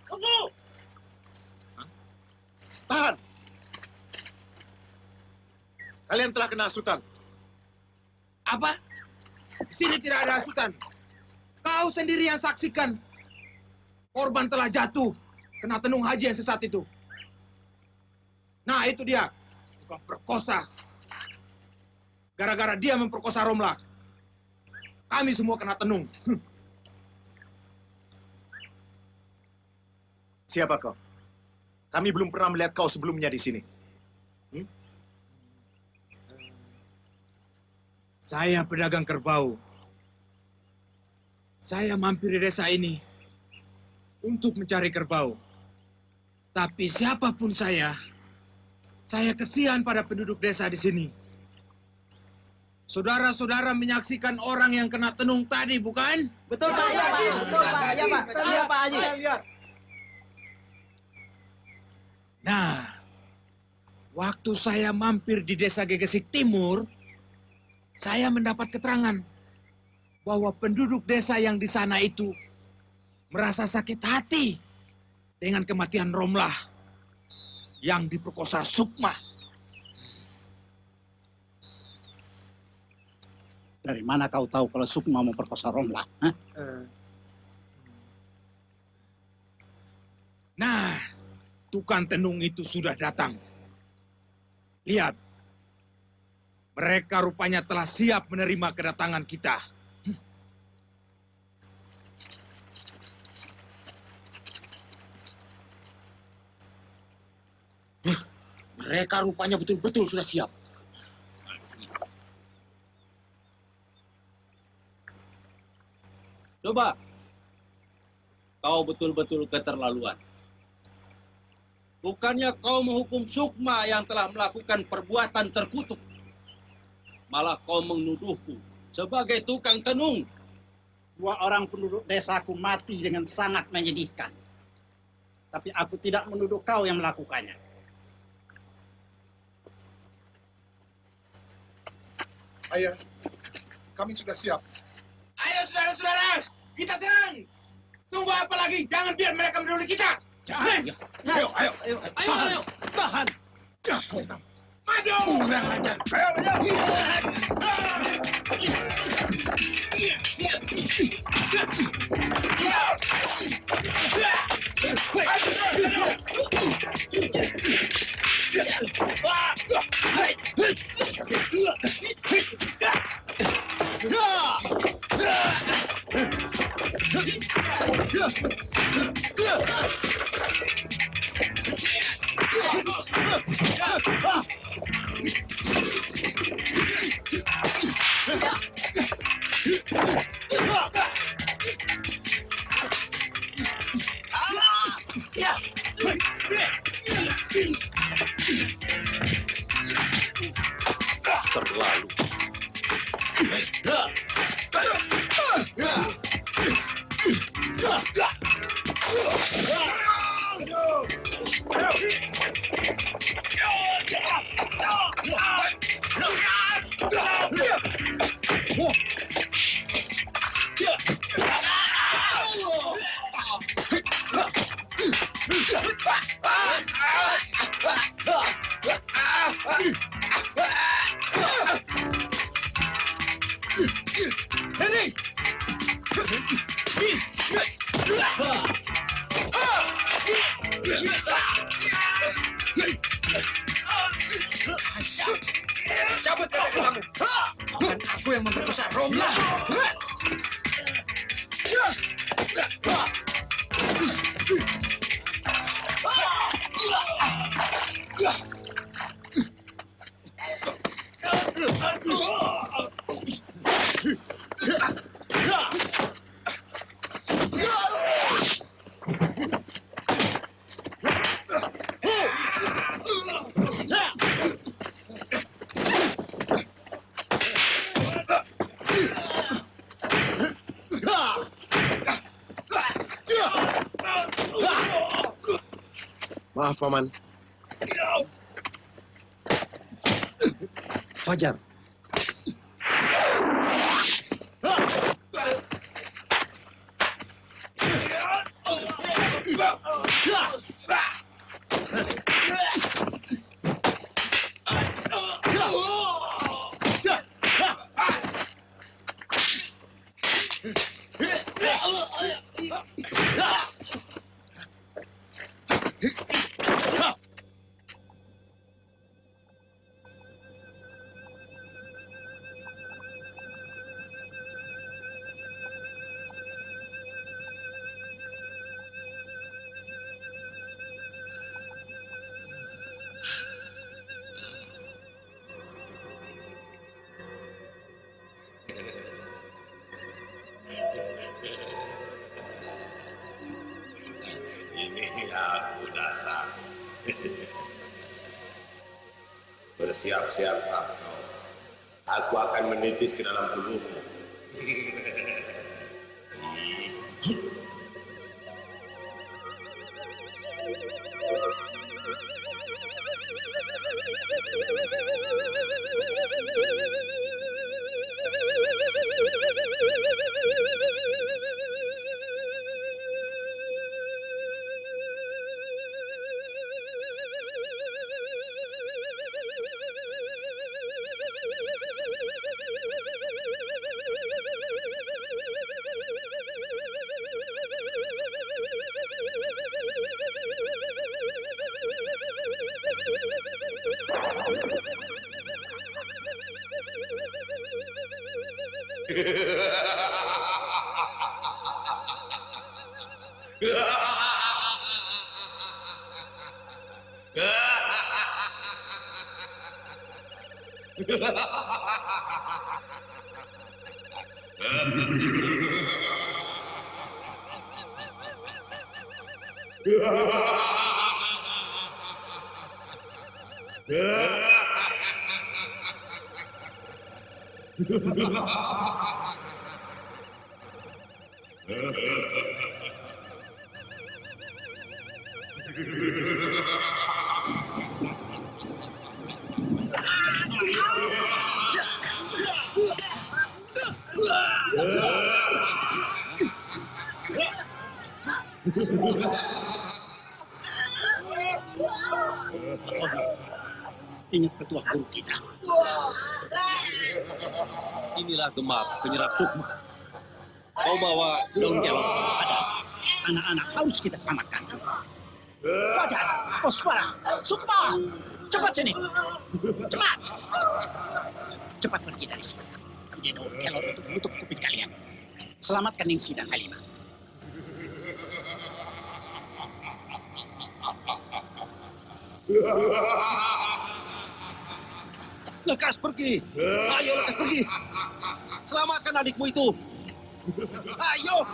Tunggu. Tahan. Kalian telah kena hasutan. Apa? Di sini tidak ada hasutan. Kau sendiri yang saksikan. Korban telah jatuh kena tenung haji yang sesat itu. Nah, itu dia. Bukan perkosa. Gara-gara dia memperkosa Romla, kami semua kena tenung. Siapa kau? Kami belum pernah melihat kau sebelumnya di sini. Saya pedagang kerbau. Saya mampir di desa ini untuk mencari kerbau. Tapi siapapun saya kesian pada penduduk desa di sini. Saudara-saudara menyaksikan orang yang kena tenung tadi, bukan? Betul, Pak Haji. Betul, Pak Haji. Betul, Pak Haji. Nah, waktu saya mampir di desa Gegesik Timur, saya mendapat keterangan bahwa penduduk desa yang di sana itu merasa sakit hati dengan kematian Romlah yang diperkosa Sukma. Dari mana kau tahu kalau Sukma memperkosa Romlah? Hah? Nah, tukang tenung itu sudah datang. Lihat. Mereka rupanya telah siap menerima kedatangan kita. Mereka rupanya betul-betul sudah siap. Coba, kau betul-betul keterlaluan. Bukannya kau menghukum Sukma yang telah melakukan perbuatan terkutuk. Malah kau menuduhku sebagai tukang tenung. Dua orang penduduk desaku mati dengan sangat menyedihkan. Tapi aku tidak menuduh kau yang melakukannya. Ayah, kami sudah siap. Ayo saudara-saudara, kita serang. Tunggu apa lagi? Jangan biar mereka mendahului kita. Jangan. Ya. Ayo. Tahan. Tahan. Maju! Kurang ajar. Ayo, maju! Maaf, Paman. Fajar. Bersiap-siaplah kau. Aku akan menitis ke dalam tubuhmu. Ingat petuah guru kita. Inilah gemar penyerap sukma. Kau bawa daun kelor. Ada anak-anak harus kita selamatkan. Fajar, Koswara, Sukma, cepat sini, cepat, cepat pergi dari sini. Kerja daun kelor untuk menutup kuping kalian. Selamatkan Ningsi dan Halimah. Lekas pergi. Ayo lekas pergi. Selamatkan adikmu itu. Ayo.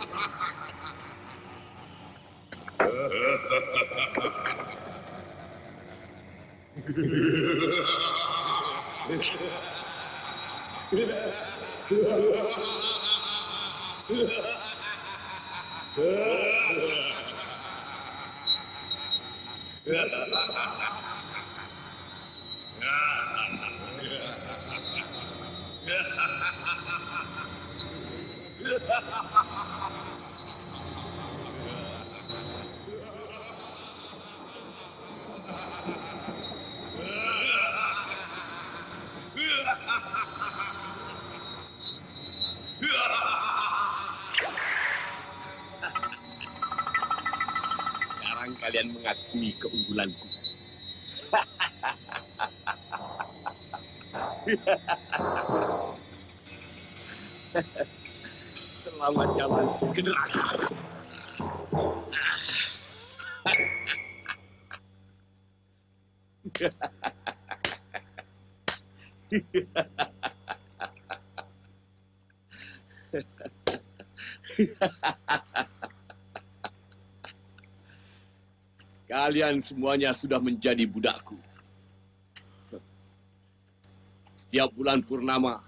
Sekarang kalian mengakui keunggulanku. Selamat jalan ke neraka. Kalian semuanya sudah menjadi budakku. Setiap bulan purnama,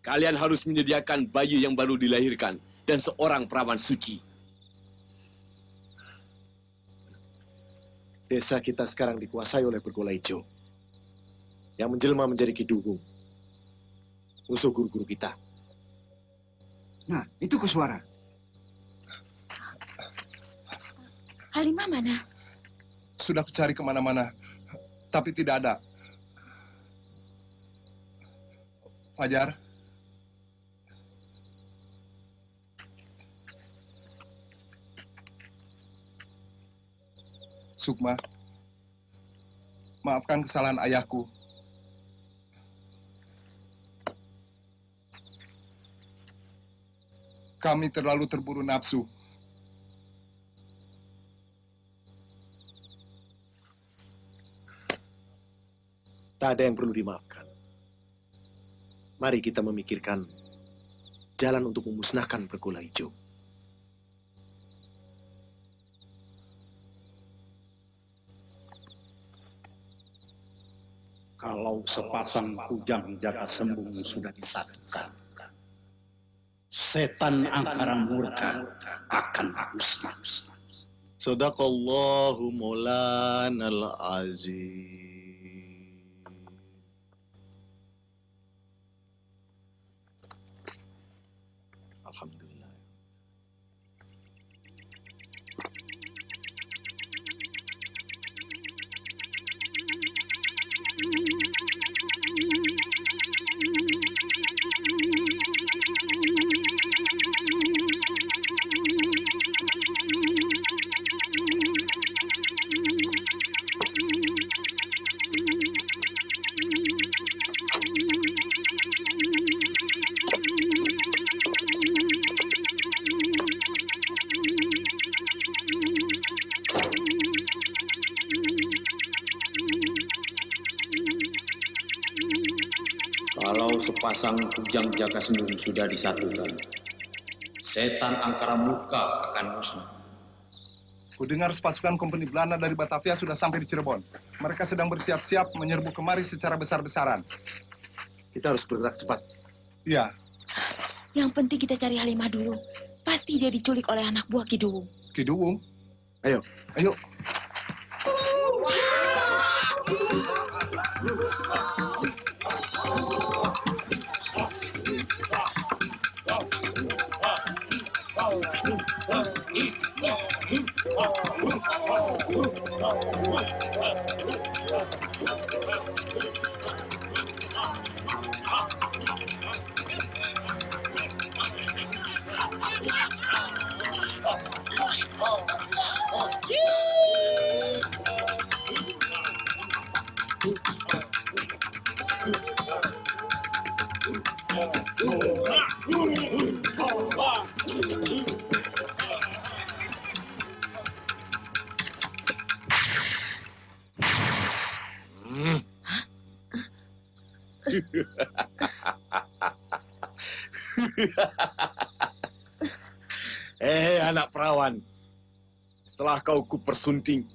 kalian harus menyediakan bayi yang baru dilahirkan dan seorang perawan suci. Desa kita sekarang dikuasai oleh Bergola Ijo, yang menjelma menjadi Ki Dugung, musuh guru-guru kita. Nah, itu Koswara. Halimah mana? Sudah kucari kemana-mana, tapi tidak ada. Fajar. Sukma. Maafkan kesalahan ayahku. Kami terlalu terburu nafsu. Tak ada yang perlu dimaafkan. Mari kita memikirkan jalan untuk memusnahkan Bergola Ijo. kalau sepasang kujang jaka sembung sudah disatukan, setan angkara murka akan musnah. Sadaqallahu Maulanal Azim. Alhamdulillah. Sepasang kujang jaga sembung sudah disatukan, setan angkara murka akan musnah. Kudengar sepasukan kompeni Belanda dari Batavia sudah sampai di Cirebon. Mereka sedang bersiap-siap menyerbu kemari secara besar-besaran. Kita harus bergerak cepat. Iya. Yang penting kita cari Halimah dulu. Pasti dia diculik oleh anak buah Kiduwung. Kiduwung? Ayo, ayo. Eh, anak perawan, setelah kau kupersunting,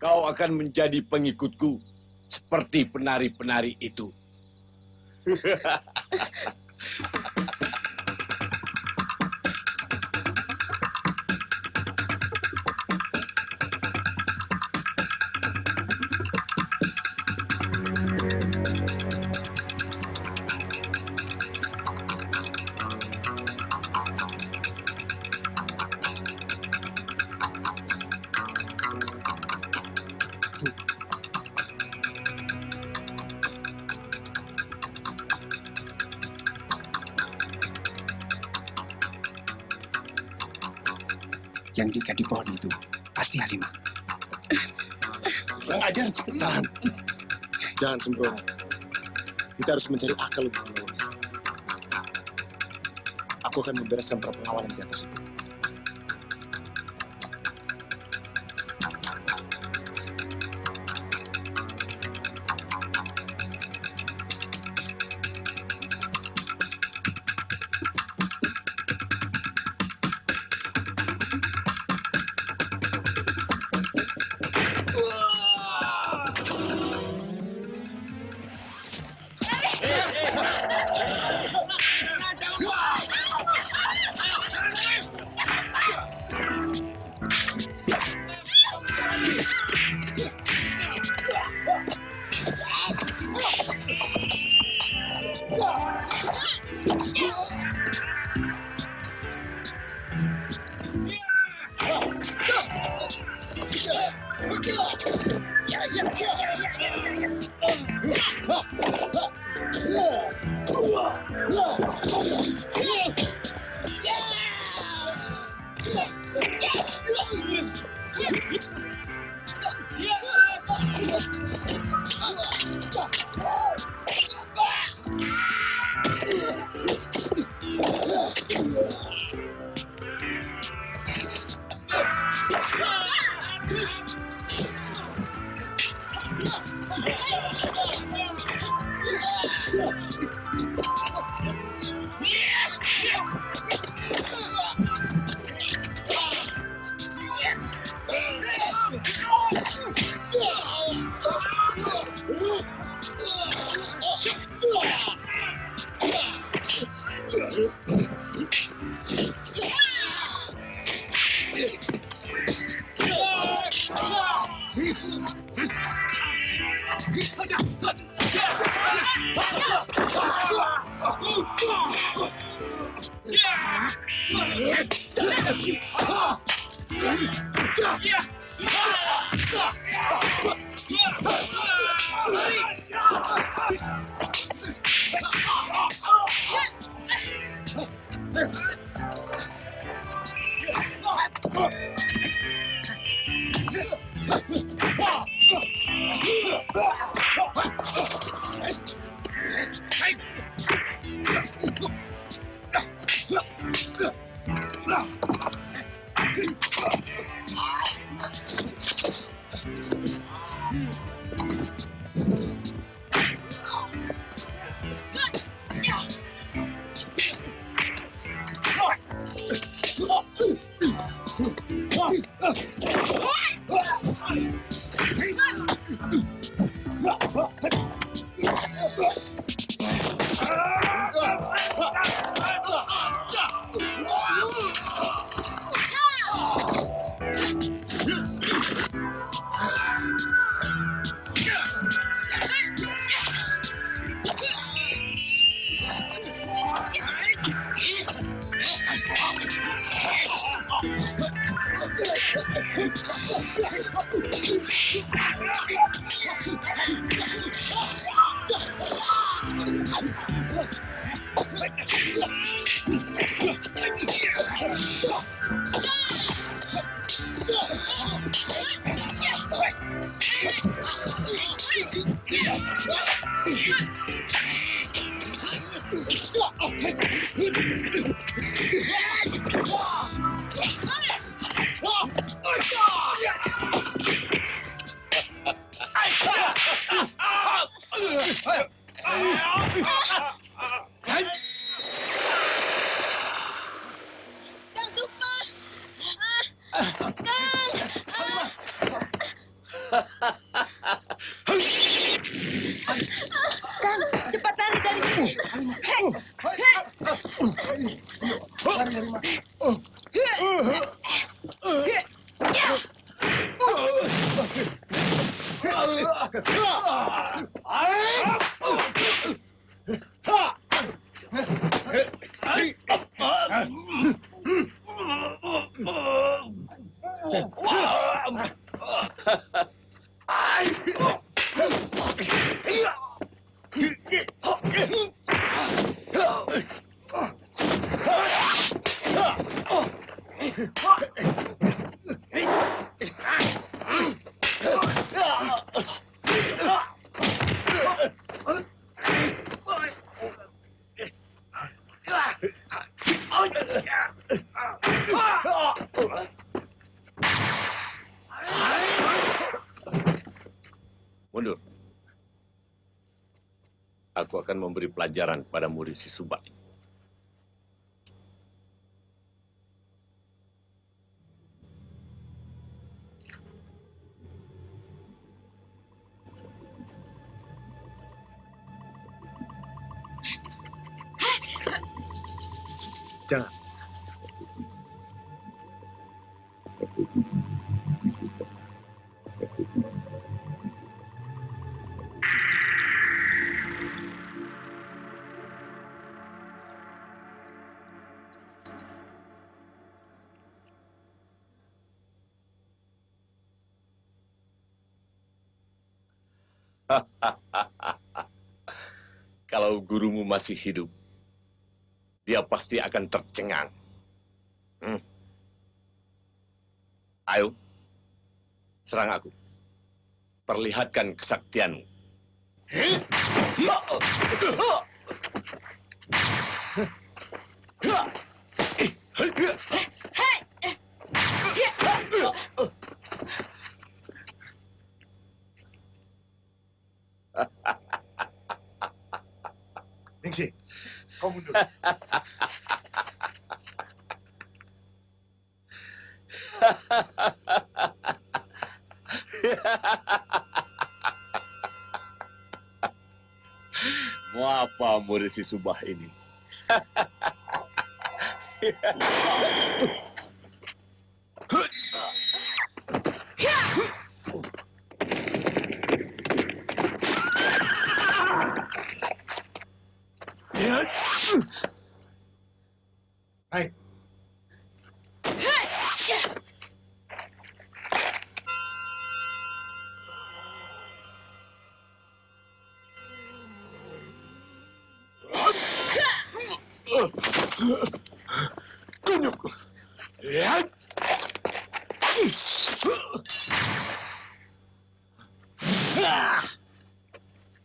kau akan menjadi pengikutku seperti penari-penari itu. Yang diikat di pohon itu pasti Halimah. Kurang ajar, tahan. Jangan sembrono. Kita harus mencari akal untuk menolongnya. Aku akan membereskan para pengawalan di atas itu. Yeah! sih? Mundur. Aku akan memberi pelajaran kepada murid si Subak. Jangan. Kalau gurumu masih hidup, dia pasti akan tercengang. Ayo, serang aku. Perlihatkan kesaktianmu. Ningsih, kau mundur. Mau apa murid si Subah ini?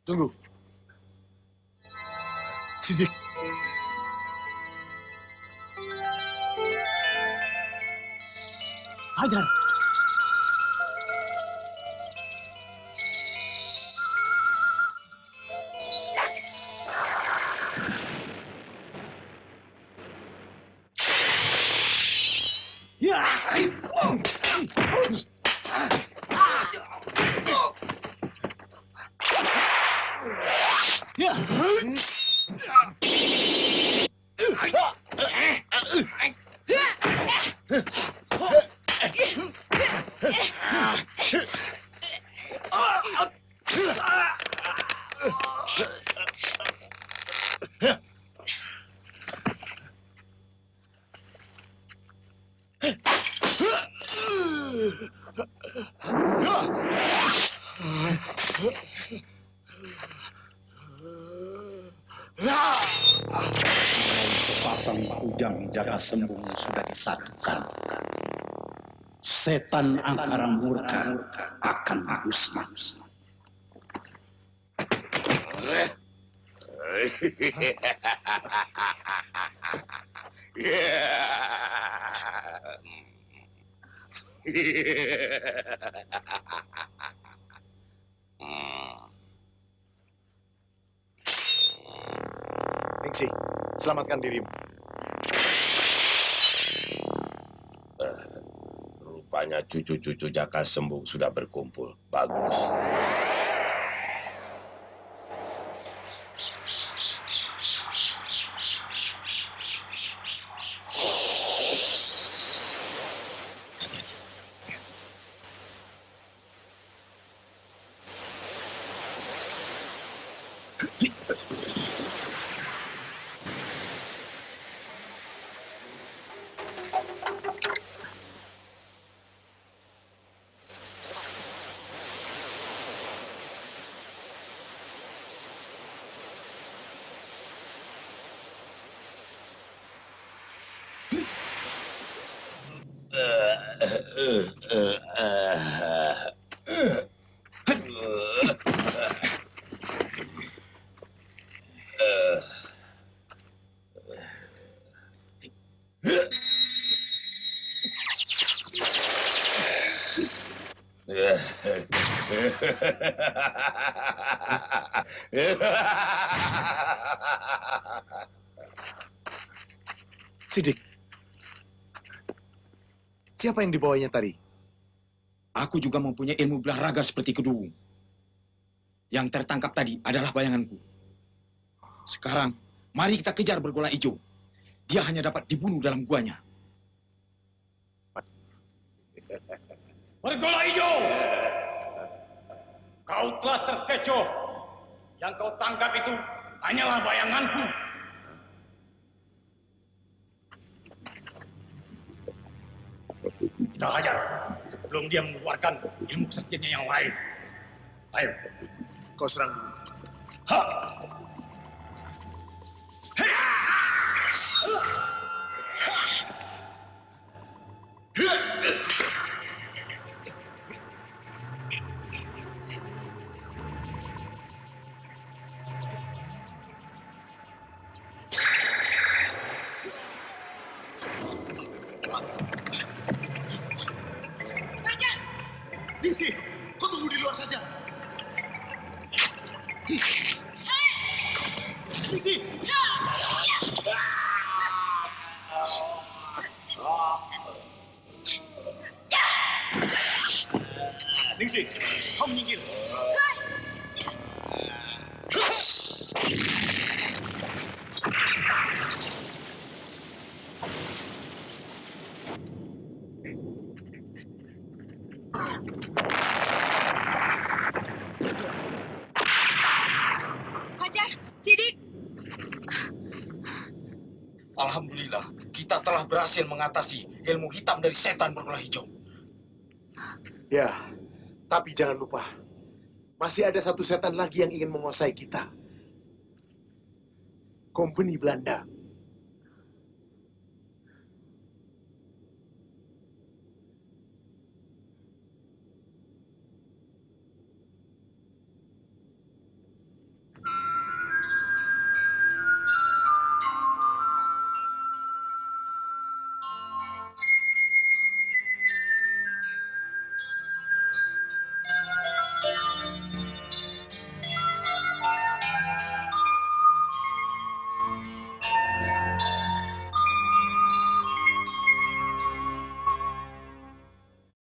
Tunggu. Sidik. Hajar. Sepasang kujang jaga sembung sudah disatukan. Setan angkara murka akan musnah. Ningsi, selamatkan dirimu. Rupanya cucu-cucu Jaka Sembung sudah berkumpul. Bagus. Sidik, siapa yang dibawanya tadi? Aku juga mempunyai ilmu belah raga seperti Kedung. Yang tertangkap tadi adalah bayanganku. Sekarang, mari kita kejar bergola hijau. Dia hanya dapat dibunuh dalam guanya. Bergola hijau! Kau telah terkecoh. Yang kau tangkap itu hanyalah bayanganku. Kita hajar sebelum dia mengeluarkan ilmu kesaktiannya yang lain. Ayo, kau serang dulu. Ha! Ningsi, kau menyingkir. Hajar, Sidik. Alhamdulillah, kita telah berhasil mengatasi ilmu hitam dari setan berkepala hijau. Ya, tapi jangan lupa, masih ada satu setan lagi yang ingin menguasai kita. Company Belanda.